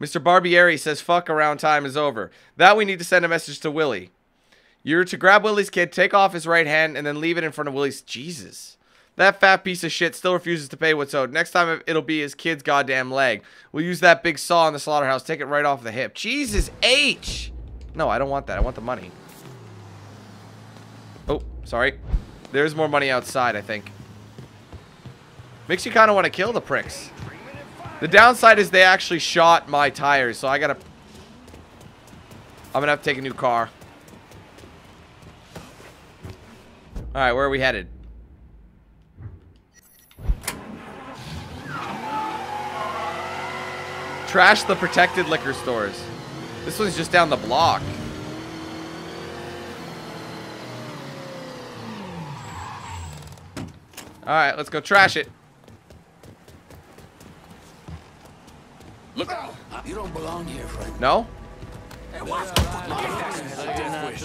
Mr. Barbieri says fuck around time is over. That we need to send a message to Willie. You're to grab Willie's kid, take off his right hand, and then leave it in front of Willie's... Jesus. That fat piece of shit still refuses to pay what's owed. Next time it'll be his kid's goddamn leg. We'll use that big saw in the slaughterhouse. Take it right off the hip. Jesus H! No, I don't want that. I want the money. Oh, sorry. There's more money outside, I think. Makes you kind of want to kill the pricks. The downside is they actually shot my tires, so I gotta... I'm gonna have to take a new car. Alright, where are we headed? Trash the protected liquor stores. This one's just down the block. Alright, let's go trash it. Look out! You don't belong here, friend. No? Hey, what? To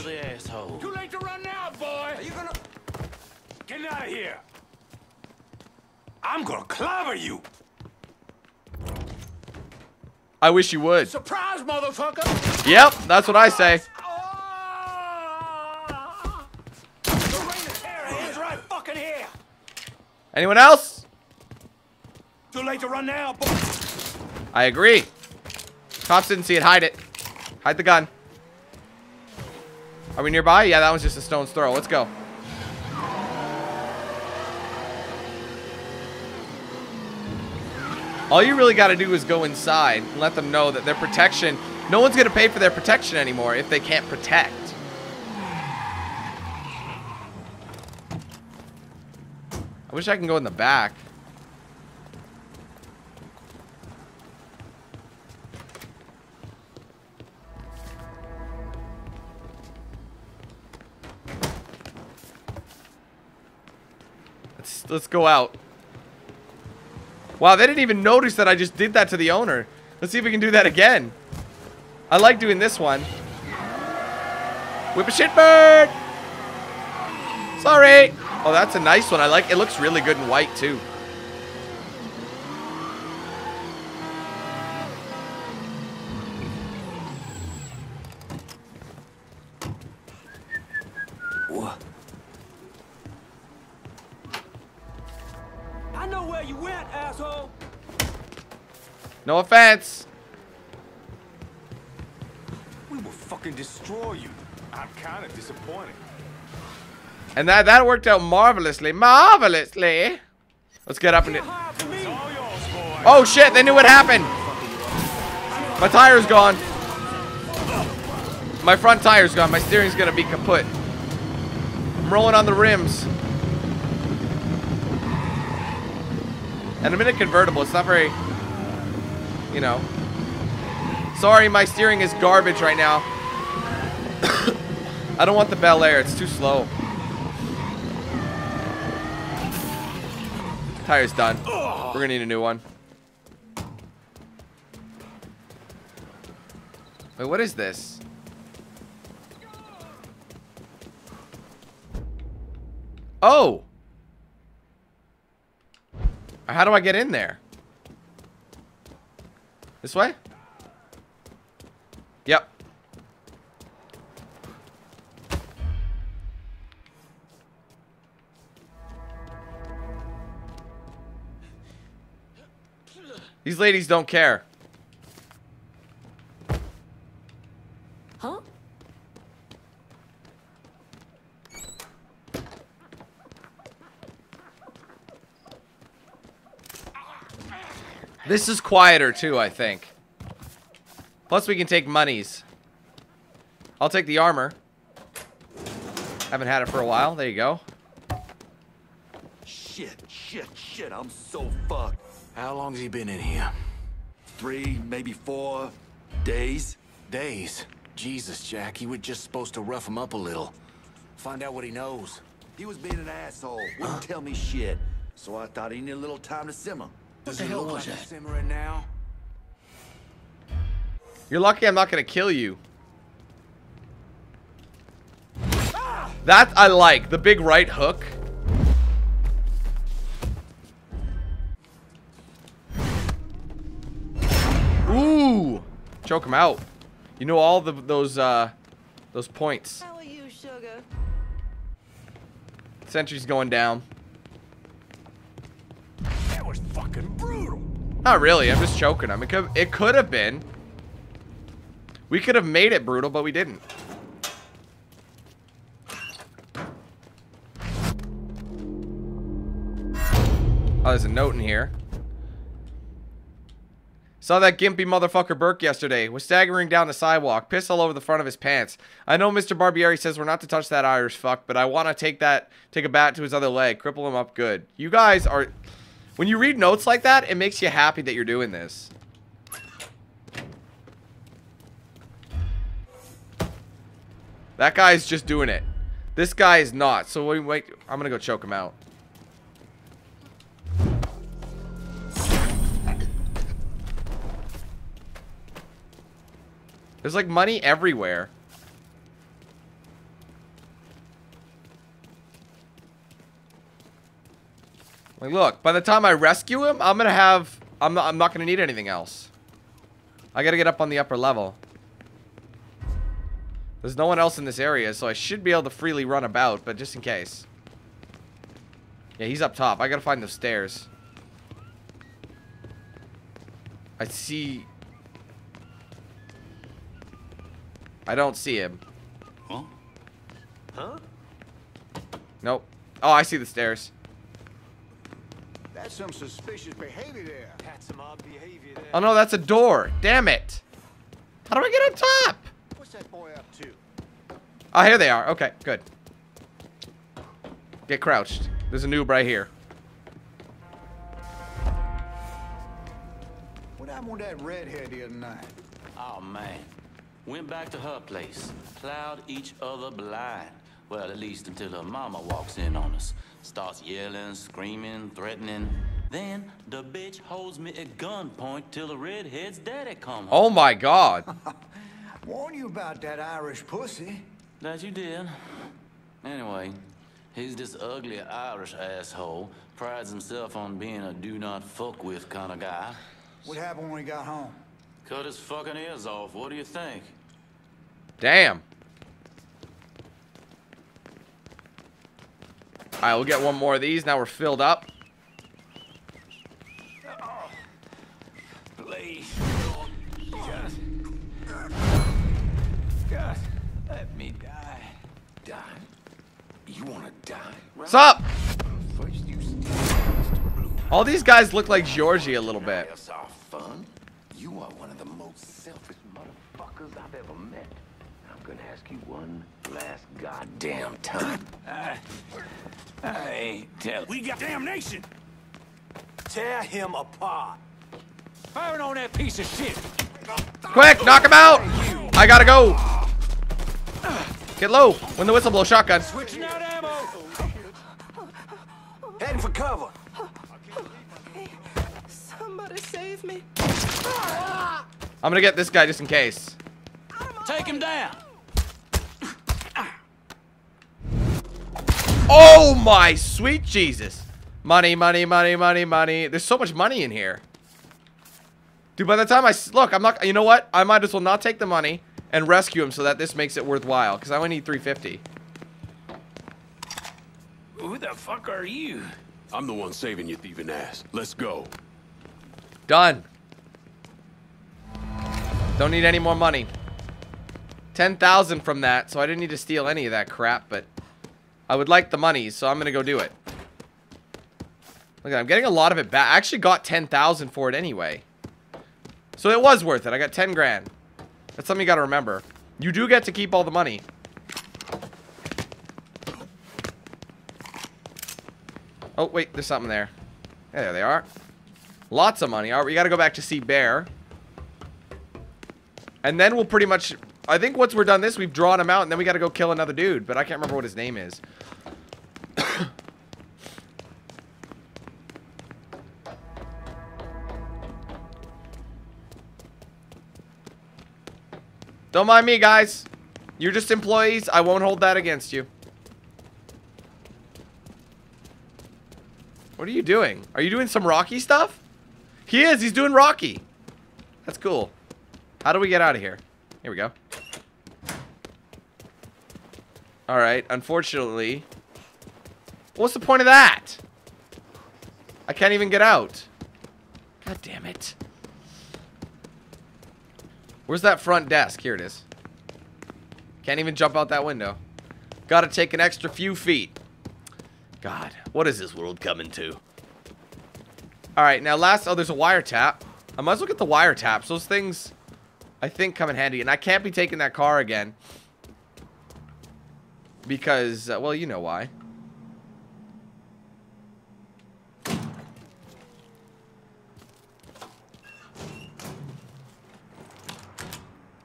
the asshole. Too late to run now, boy! Are you gonna... Get out of here! I'm gonna clobber you! I wish you would. Surprise, motherfucker! Yep, that's what I say. Oh! The reign of terror is right fucking here! Anyone else? Too late to run now, boy! I agree. Cops didn't see it. Hide it. Hide the gun. Are we nearby? Yeah, that was just a stone's throw. Let's go. All you really got to do is go inside and let them know that their protection... No one's going to pay for their protection anymore if they can't protect. I wish I can go in the back. Let's go out. Wow, they didn't even notice that I just did that to the owner. Let's see if we can do that again. I like doing this one. Whip a shit bird. Sorry. Oh, that's a nice one. I like it. It looks really good in white, too. I know where you went, asshole. No offense. We will fucking destroy you. I'm kind of disappointed. And that worked out marvelously. Marvelously. Let's get up and it. Oh shit, they knew what happened. My tire's gone. My front tire's gone. My steering's gonna be kaput. I'm rolling on the rims. And I'm in a convertible. It's not very, you know. Sorry, my steering is garbage right now. I don't want the Bel Air. It's too slow. Tire's done. We're gonna need a new one. Wait, what is this? Oh! How do I get in there? This way? Yep. These ladies don't care. Huh? This is quieter too, I think. Plus we can take monies. I'll take the armor. Haven't had it for a while. There you go. Shit, shit, shit. I'm so fucked. How long's he been in here? 3, maybe 4 days. Days? Jesus, Jack. You were just supposed to rough him up a little. Find out what he knows. He was being an asshole. Wouldn't tell me shit. So I thought he needed a little time to simmer. What the hell was that? Simmering now? You're lucky I'm not gonna kill you. Ah! That I like. The big right hook. Ooh! Choke him out. You know all the, those points. How are you, sugar? Sentry's going down. Was fucking brutal. Not really. I'm just choking him. It could have been. We could have made it brutal, but we didn't. Oh, there's a note in here. Saw that gimpy motherfucker Burke yesterday. Was staggering down the sidewalk. Piss all over the front of his pants. I know Mr. Barbieri says we're not to touch that Irish fuck, but I want to take a bat to his other leg. Cripple him up good. You guys are... When you read notes like that, it makes you happy that you're doing this. That guy's just doing it. This guy is not. So wait, I'm gonna go choke him out. There's like money everywhere. Like, look, by the time I rescue him, I'm gonna have... I'm not gonna need anything else. I gotta get up on the upper level. There's no one else in this area, so I should be able to freely run about, but just in case. Yeah, he's up top. I gotta find those stairs. I see... I don't see him. Huh? Huh? Nope. Oh, I see the stairs. That's some suspicious behavior there. That's some odd behavior there. Oh no, that's a door. Damn it. How do I get on top? What's that boy up to? Oh, here they are. Okay, good. Get crouched. There's a noob right here. What happened with that redhead the other night? Oh man. Went back to her place. Plowed each other blind. Well, at least until her mama walks in on us. Starts yelling, screaming, threatening. Then the bitch holds me at gunpoint till the redhead's daddy comes. Oh my god. Warn you about that Irish pussy. That you did. Anyway, he's this ugly Irish asshole. Prides himself on being a do not fuck with kind of guy. What happened when we got home? Cut his fucking ears off. What do you think? Damn. Alright, we'll get one more of these. Now we're filled up. Please. Just let me die. Die? You wanna die, right? What's up? All these guys look like Georgie a little bit. You are one of the most selfish motherfuckers I've ever met. I'm gonna ask you one last goddamn time. I ain't tell. We got damnation. Tear him apart. Firing on that piece of shit. Quick, knock him out. I gotta go. Get low. When the whistle blows, shotgun. Switching out ammo. Heading for cover. Somebody save me. I'm gonna get this guy just in case. Take him down. Oh my sweet Jesus. Money, money, money, money, money. There's so much money in here. Dude, by the time I... Look, I'm not... You know what? I might as well not take the money and rescue him so that this makes it worthwhile. Because I only need 350. Who the fuck are you? I'm the one saving your thieving ass. Let's go. Done. Don't need any more money. 10,000 from that, so I didn't need to steal any of that crap, but... I would like the money, so I'm going to go do it. Look, I'm getting a lot of it back. I actually got 10,000 for it anyway. So it was worth it. I got 10 grand. That's something you got to remember. You do get to keep all the money. Oh, wait. There's something there. Yeah, there they are. Lots of money. All right, we got to go back to see Bear. And then we'll pretty much... I think once we're done this, we've drawn him out, and then we got to go kill another dude, but I can't remember what his name is. Don't mind me, guys. You're just employees. I won't hold that against you. What are you doing? Are you doing some Rocky stuff? He is. He's doing Rocky. That's cool. How do we get out of here? Here we go. Alright, unfortunately. What's the point of that? I can't even get out. God damn it. Where's that front desk? Here it is. Can't even jump out that window. Gotta take an extra few feet. God, what is this world coming to? Alright, now last... Oh, there's a wiretap. I might as well get the wiretaps. Those things... I think come in handy, and I can't be taking that car again because, well, you know why.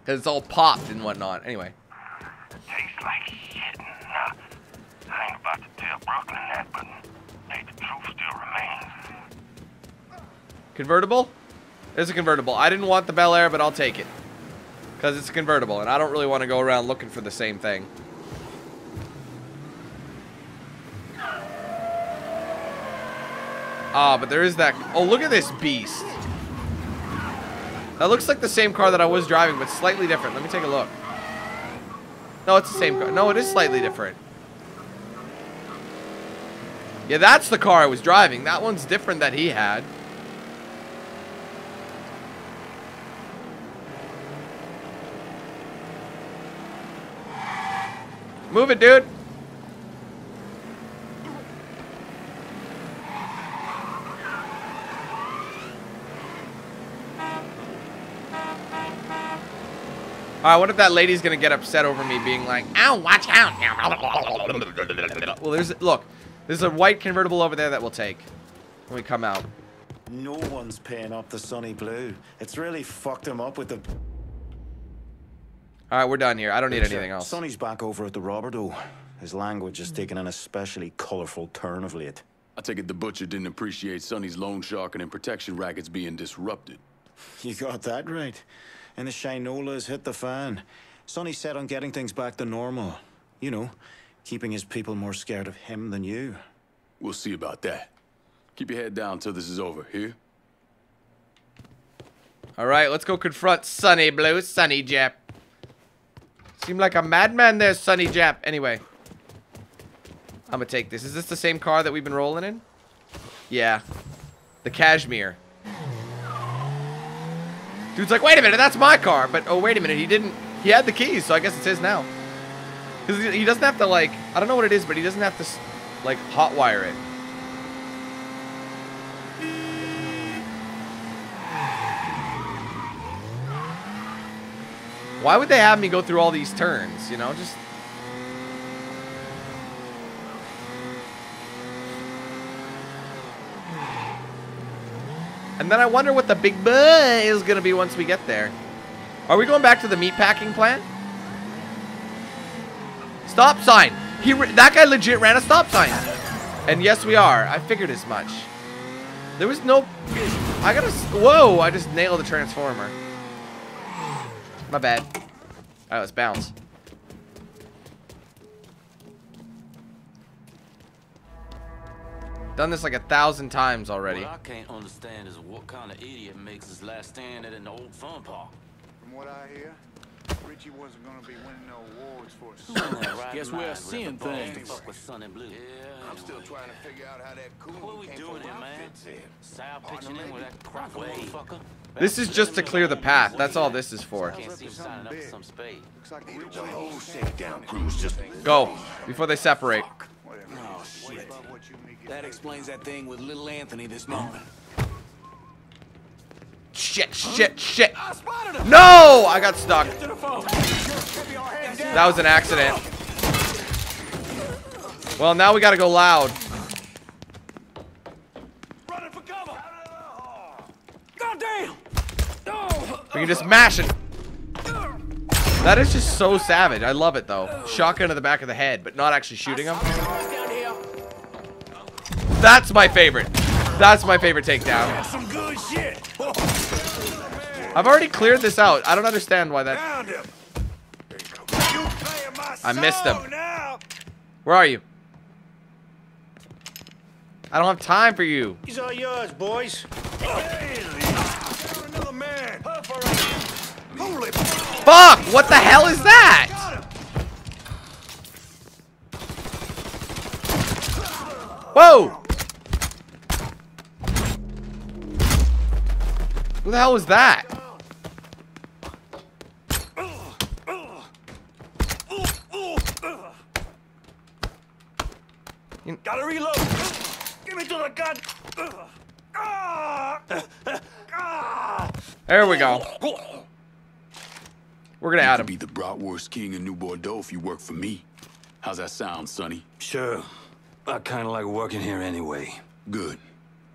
Because it's all popped and whatnot. Anyway. Tastes like shit. I ain't about to tell Brooklyn that, but the truth still remains. Convertible? There's a convertible. I didn't want the Bel Air, but I'll take it. Because it's a convertible, and I don't really want to go around looking for the same thing. Ah, but there is that... Oh, look at this beast. That looks like the same car that I was driving, but slightly different. Let me take a look. No, it's the same car. No, it is slightly different. Yeah, that's the car I was driving. That one's different that he had. Move it, dude. Alright, what if that lady's gonna get upset over me being like, ow, watch out. Well, there's, look, there's a white convertible over there that we'll take when we come out. No one's paying up the Sonny Blue. It's really fucked him up with the... All right, we're done here. I don't need anything else. Sonny's back over at the Roberdeau. His language has taken an especially colorful turn of late. I take it the butcher didn't appreciate Sonny's loan sharking and protection rackets being disrupted. You got that right. And the Shinola's hit the fan. Sonny set on getting things back to normal. You know, keeping his people more scared of him than you. We'll see about that. Keep your head down till this is over, here? All right, let's go confront Sonny Blue, Sonny Jap. Seem like a madman there, Sonny Jap. Anyway. I'm gonna take this. Is this the same car that we've been rolling in? Yeah. The Cashmere. Dude's like, wait a minute, that's my car. But, oh, wait a minute, he didn't... He had the keys, so I guess it's his now. Because he doesn't have to, like... I don't know what it is, but he doesn't have to, like, hotwire it. Why would they have me go through all these turns, you know? Just... And then I wonder what the big buh is going to be once we get there. Are we going back to the meatpacking plant? Stop sign. That guy legit ran a stop sign. And yes, we are. I figured as much. There was no... Whoa, I just nailed the transformer. My bad. All right, let's bounce. Done this like 1,000 times already. What I can't understand is what kind of idiot makes his last stand at an old fun park. From what I hear, Richie wasn't gonna be winning no awards for a guess we're seeing things. To fuck with Sonny Blue. Yeah, I'm still trying to figure out how that cool. What we doing here, man? Sal pitching in with that crock motherfucker. This is just to clear the path. That's all this is for. Go before they separate. Oh shit. That explains that thing with little Anthony this moment. Shit, shit, shit. No! I got stuck. That was an accident. Well, now we gotta go loud. We can just mash it. That is just so savage. I love it, though. Shotgun to the back of the head, but not actually shooting him. That's my favorite. That's my favorite takedown. I've already cleared this out. I don't understand why that... I missed him. Where are you? I don't have time for you. These are yours, boys. Fuck! What the hell is that? Whoa! Who the hell was that? Gotta reload. Give me to the gun. There we go. We're gonna add him. You could be the bratwurst king in New Bordeaux if you work for me. How's that sound, Sonny? Sure. I kind of like working here anyway. Good.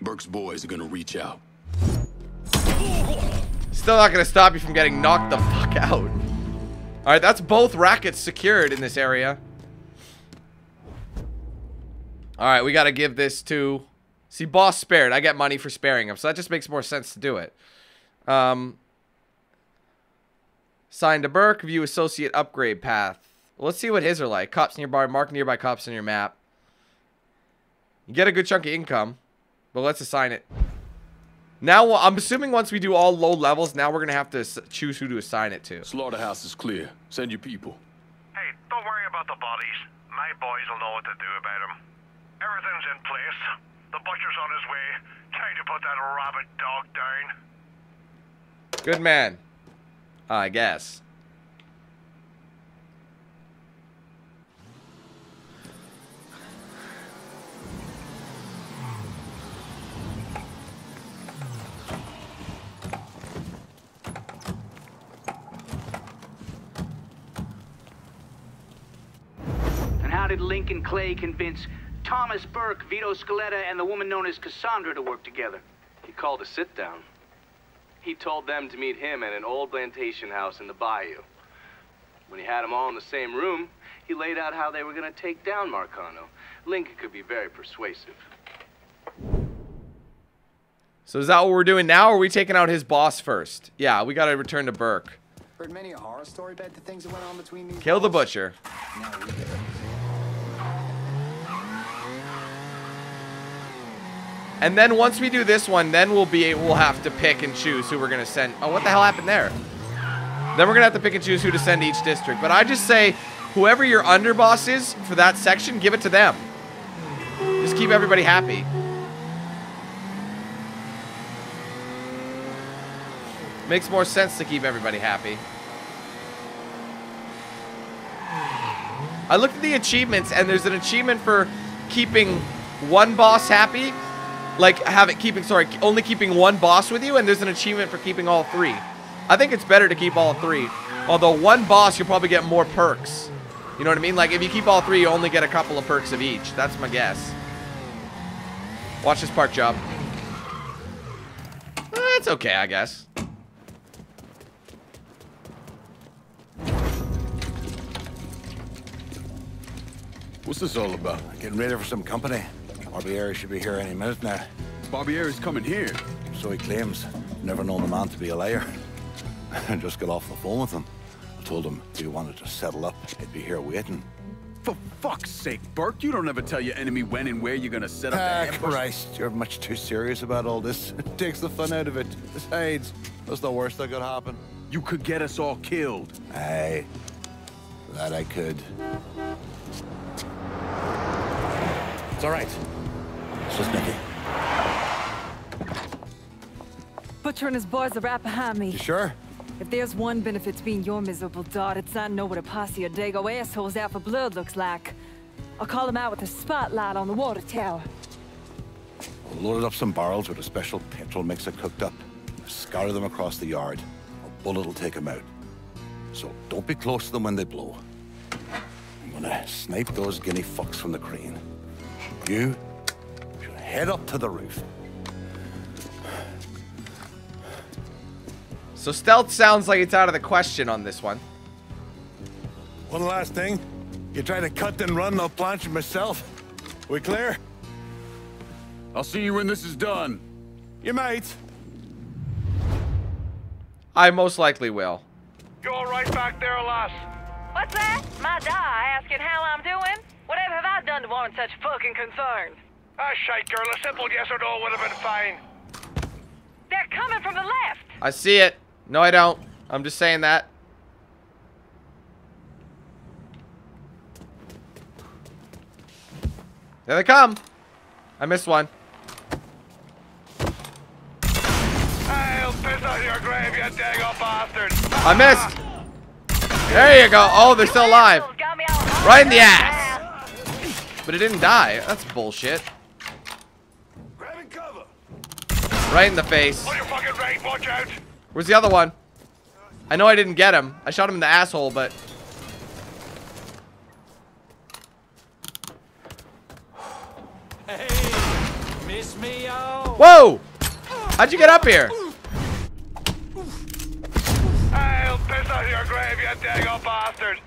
Burke's boys are gonna reach out. Still not gonna stop you from getting knocked the fuck out. Alright, that's both rackets secured in this area. Alright, we gotta give this to... See, boss spared. I get money for sparing him, so that just makes more sense to do it. Sign to Burke. View associate upgrade path. Well, let's see what his are like. Cops nearby. Mark nearby cops on your map. You get a good chunk of income, but let's assign it. Now, I'm assuming once we do all low levels, now we're going to have to choose who to assign it to. Slaughterhouse is clear. Send your people. Hey, don't worry about the bodies. My boys will know what to do about them. Everything's in place. The butcher's on his way. Trying to put that rabbit dog down. Good man. I guess. Did Lincoln Clay convince Thomas Burke, Vito Scaletta, and the woman known as Cassandra to work together? He called a sit-down. He told them to meet him at an old plantation house in the bayou. When he had them all in the same room, he laid out how they were going to take down Marcano. Lincoln could be very persuasive. So is that what we're doing now, or are we taking out his boss first? Yeah, we got to return to Burke. Heard many a horror story about the things that went on between these Kill the butcher. No, we didn't. And then once we do this one, then we'll have to pick and choose who we're gonna send. Oh, what the hell happened there? Then we're gonna have to pick and choose who to send to each district. But I just say, whoever your underboss is for that section, give it to them. Just keep everybody happy. Makes more sense to keep everybody happy. I looked at the achievements, and there's an achievement for keeping one boss happy. Like, only keeping one boss with you, and there's an achievement for keeping all three. I think it's better to keep all three. Although one boss, you'll probably get more perks. You know what I mean? Like, if you keep all three, you only get a couple of perks of each. That's my guess. Watch this park job. That's okay, I guess. What's this all about? Getting ready for some company? Barbieri should be here any minute now. Barbieri's coming here. So he claims. Never known a man to be a liar. I just got off the phone with him. I told him if he wanted to settle up, he'd be here waiting. For fuck's sake, Burke, you don't ever tell your enemy when and where you're gonna set up the ambush. Christ, you're much too serious about all this. It takes the fun out of it. Besides, that's the worst that could happen. You could get us all killed. Aye. That I could. It's all right. It's just Nikki. Butcher and his boys are right behind me. You sure? If there's one benefit to being your miserable dot, it's I know what a posse of Dago assholes out for blood looks like. I'll call them out with a spotlight on the water tower. I loaded up some barrels with a special petrol mixer cooked up. I scatter them across the yard. A bullet will take them out. So don't be close to them when they blow. I'm gonna snipe those guinea fucks from the crane. You should head up to the roof. So stealth sounds like it's out of the question on this one. One last thing. You try to cut and run, I'll plant you myself. We clear? I'll see you when this is done. You might. I most likely will. You all right back there, lass? What's that? My da asking how I'm doing? Whatever have I done to warrant such fucking concern? Ah, shite, girl. A simple yes or no would have been fine. They're coming from the left. I see it. No, I don't. I'm just saying that. There they come. I missed one. I'll piss on your grave, you dago bastard. I missed. There you go. Oh, they're still alive. Right in the ass. But it didn't die. That's bullshit. Right in the face. Where's the other one? I know I didn't get him. I shot him in the asshole, but... Hey, miss me out. Whoa! How'd you get up here? I'll piss on your grave, you dago bastard.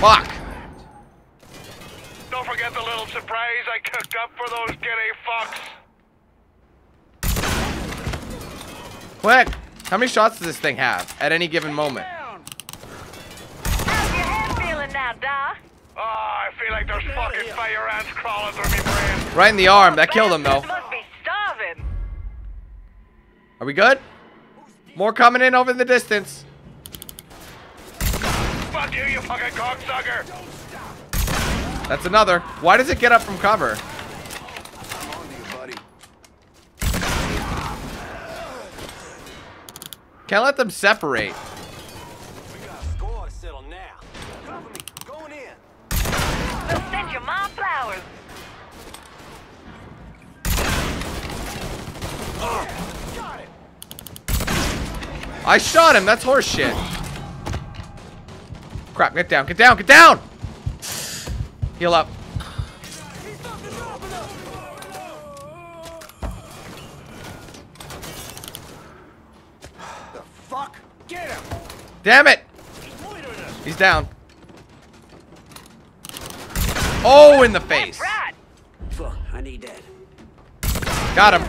Fuck. Don't forget the little surprise I cooked up for those guinea fucks. Quick! How many shots does this thing have at any given moment? How's your head feeling now, Da? Oh, I feel like there's fucking fire ants crawling through me brain. Right in the arm. That killed him, though. Must be starving. Are we good? More coming in over the distance. Fuck you, you fucking cocksucker! That's another. Why does it get up from cover? Can't let them separate. We got a score to settle now. Cover me. Going in. They'll send you my flowers. Got it. I shot him. That's horse shit. Crap. Get down. Get down. Get down. Heal up. The fuck? Get him! Damn it! He's down. Oh, in the face! Fuck, I need that. Got him.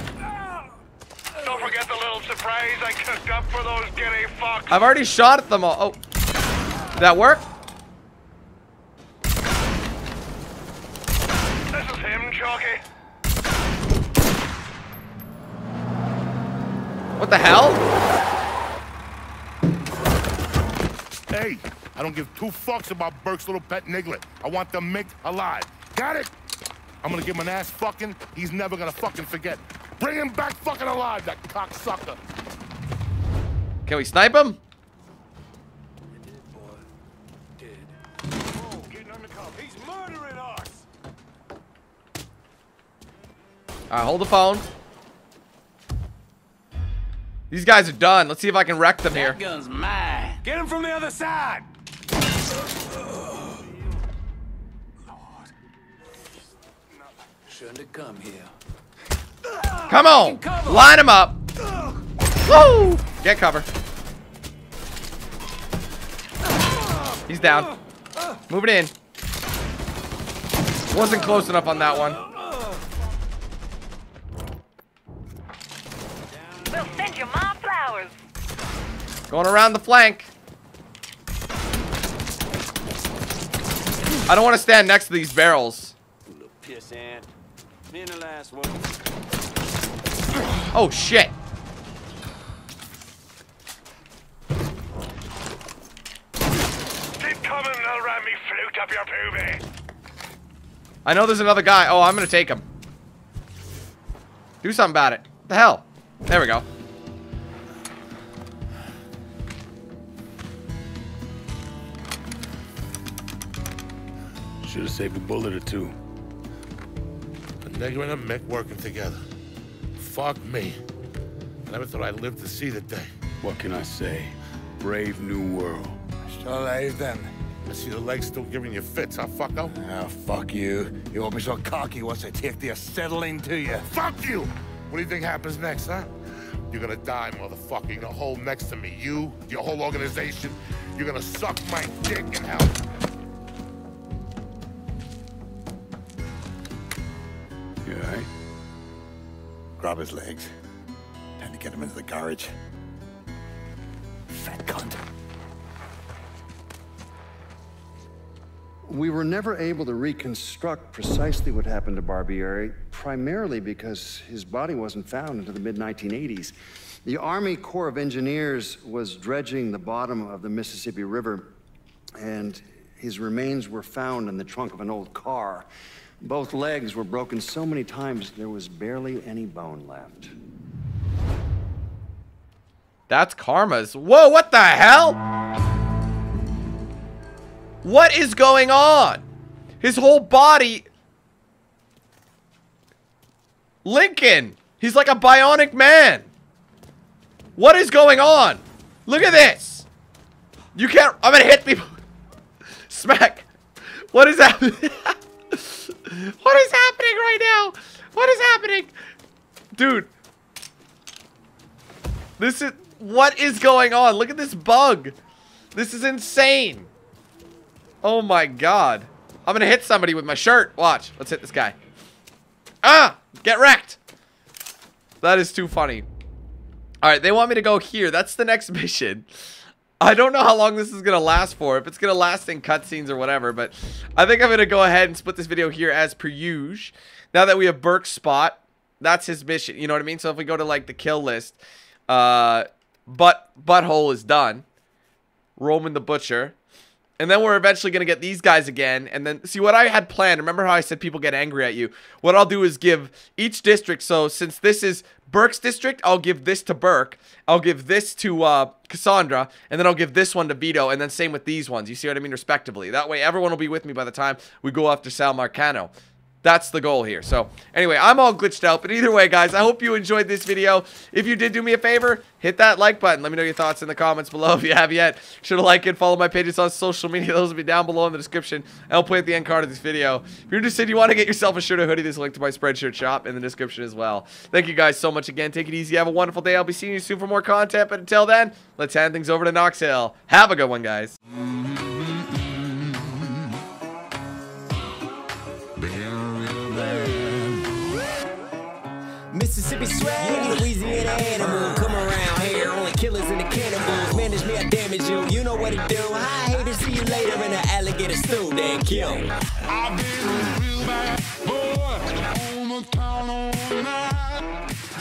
Don't forget the little surprise I cooked up for those guinea fucks. I've already shot at them all. Oh, did that work? What the hell? Hey, I don't give two fucks about Burke's little pet niglet. I want them minked alive. Got it? I'm gonna give him an ass fucking he's never gonna fucking forget. Bring him back fucking alive, that cocksucker. Can we snipe him? Alright, hold the phone. These guys are done. Let's see if I can wreck them here. That gun's mine. Get him from the other side. Oh, Lord. Shouldn't have come here. Come on. Line him up. Woo! Get cover. He's down. Move it in. Wasn't close enough on that one. We'll send your mom flowers. Going around the flank. I don't want to stand next to these barrels. Little piss ant. Me and the last one. Oh shit. Keep coming, they'll ram me flute up your boobie. I know there's another guy. Oh, I'm gonna take him. Do something about it. What the hell? There we go. Should have saved a bullet or two. A nigger and a Mick working together. Fuck me. I never thought I'd live to see the day. What can I say? Brave new world. Alive then. I see the legs still giving you fits, huh, fucko? Ah, fuck you. You won't be so cocky once I take the acetylene to you. Fuck you! What do you think happens next, huh? You're gonna die, motherfucker. You're gonna hold next to me. You, your whole organization. You're gonna suck my dick in hell. You alright? Grab his legs. Time to get him into the garage. Fat cunt. We were never able to reconstruct precisely what happened to Barbieri, primarily because his body wasn't found until the mid-1980s. The Army Corps of Engineers was dredging the bottom of the Mississippi River, and his remains were found in the trunk of an old car. Both legs were broken so many times, there was barely any bone left. That's karma's. Whoa, what the hell? What is going on? His whole body... Lincoln! He's like a bionic man! What is going on? Look at this! You can't... I'm gonna hit people! Smack! What is happening? What is happening right now? What is happening? Dude. This is... What is going on? Look at this bug! This is insane! Oh my god. I'm gonna hit somebody with my shirt. Watch. Let's hit this guy. Ah! Get wrecked! That is too funny. Alright, they want me to go here. That's the next mission. I don't know how long this is gonna last for. If it's gonna last in cutscenes or whatever. But I think I'm gonna go ahead and split this video here as per usual. Now that we have Burke's spot, that's his mission. You know what I mean? So if we go to like the kill list, Butthole is done. Roman the Butcher. And then we're eventually going to get these guys again. And then, see what I had planned. Remember how I said people get angry at you? What I'll do is give each district. So since this is Burke's district, I'll give this to Burke. I'll give this to Cassandra. And then I'll give this one to Vito. And then same with these ones. You see what I mean? Respectively. That way everyone will be with me by the time we go after Sal Marcano. That's the goal here. So anyway, I'm all glitched out. But either way, guys, I hope you enjoyed this video. If you did, do me a favor, hit that like button. Let me know your thoughts in the comments below if you have yet. Should like it, follow my pages on social media. Those will be down below in the description. I'll play at the end card of this video. If you're interested, you want to get yourself a shirt or hoodie, there's a link to my Spreadshirt shop in the description as well. Thank you guys so much again. Take it easy. Have a wonderful day. I'll be seeing you soon for more content. But until then, let's hand things over to Knox Hill. Have a good one, guys. Mississippi swag, you Louisiana animal. Come around here, only killers and the cannibals. Manage me, I damage you, you know what to do. Hi, haters, see you later in an alligator stew. Then kill. I've been a real bad boy on the count on nine.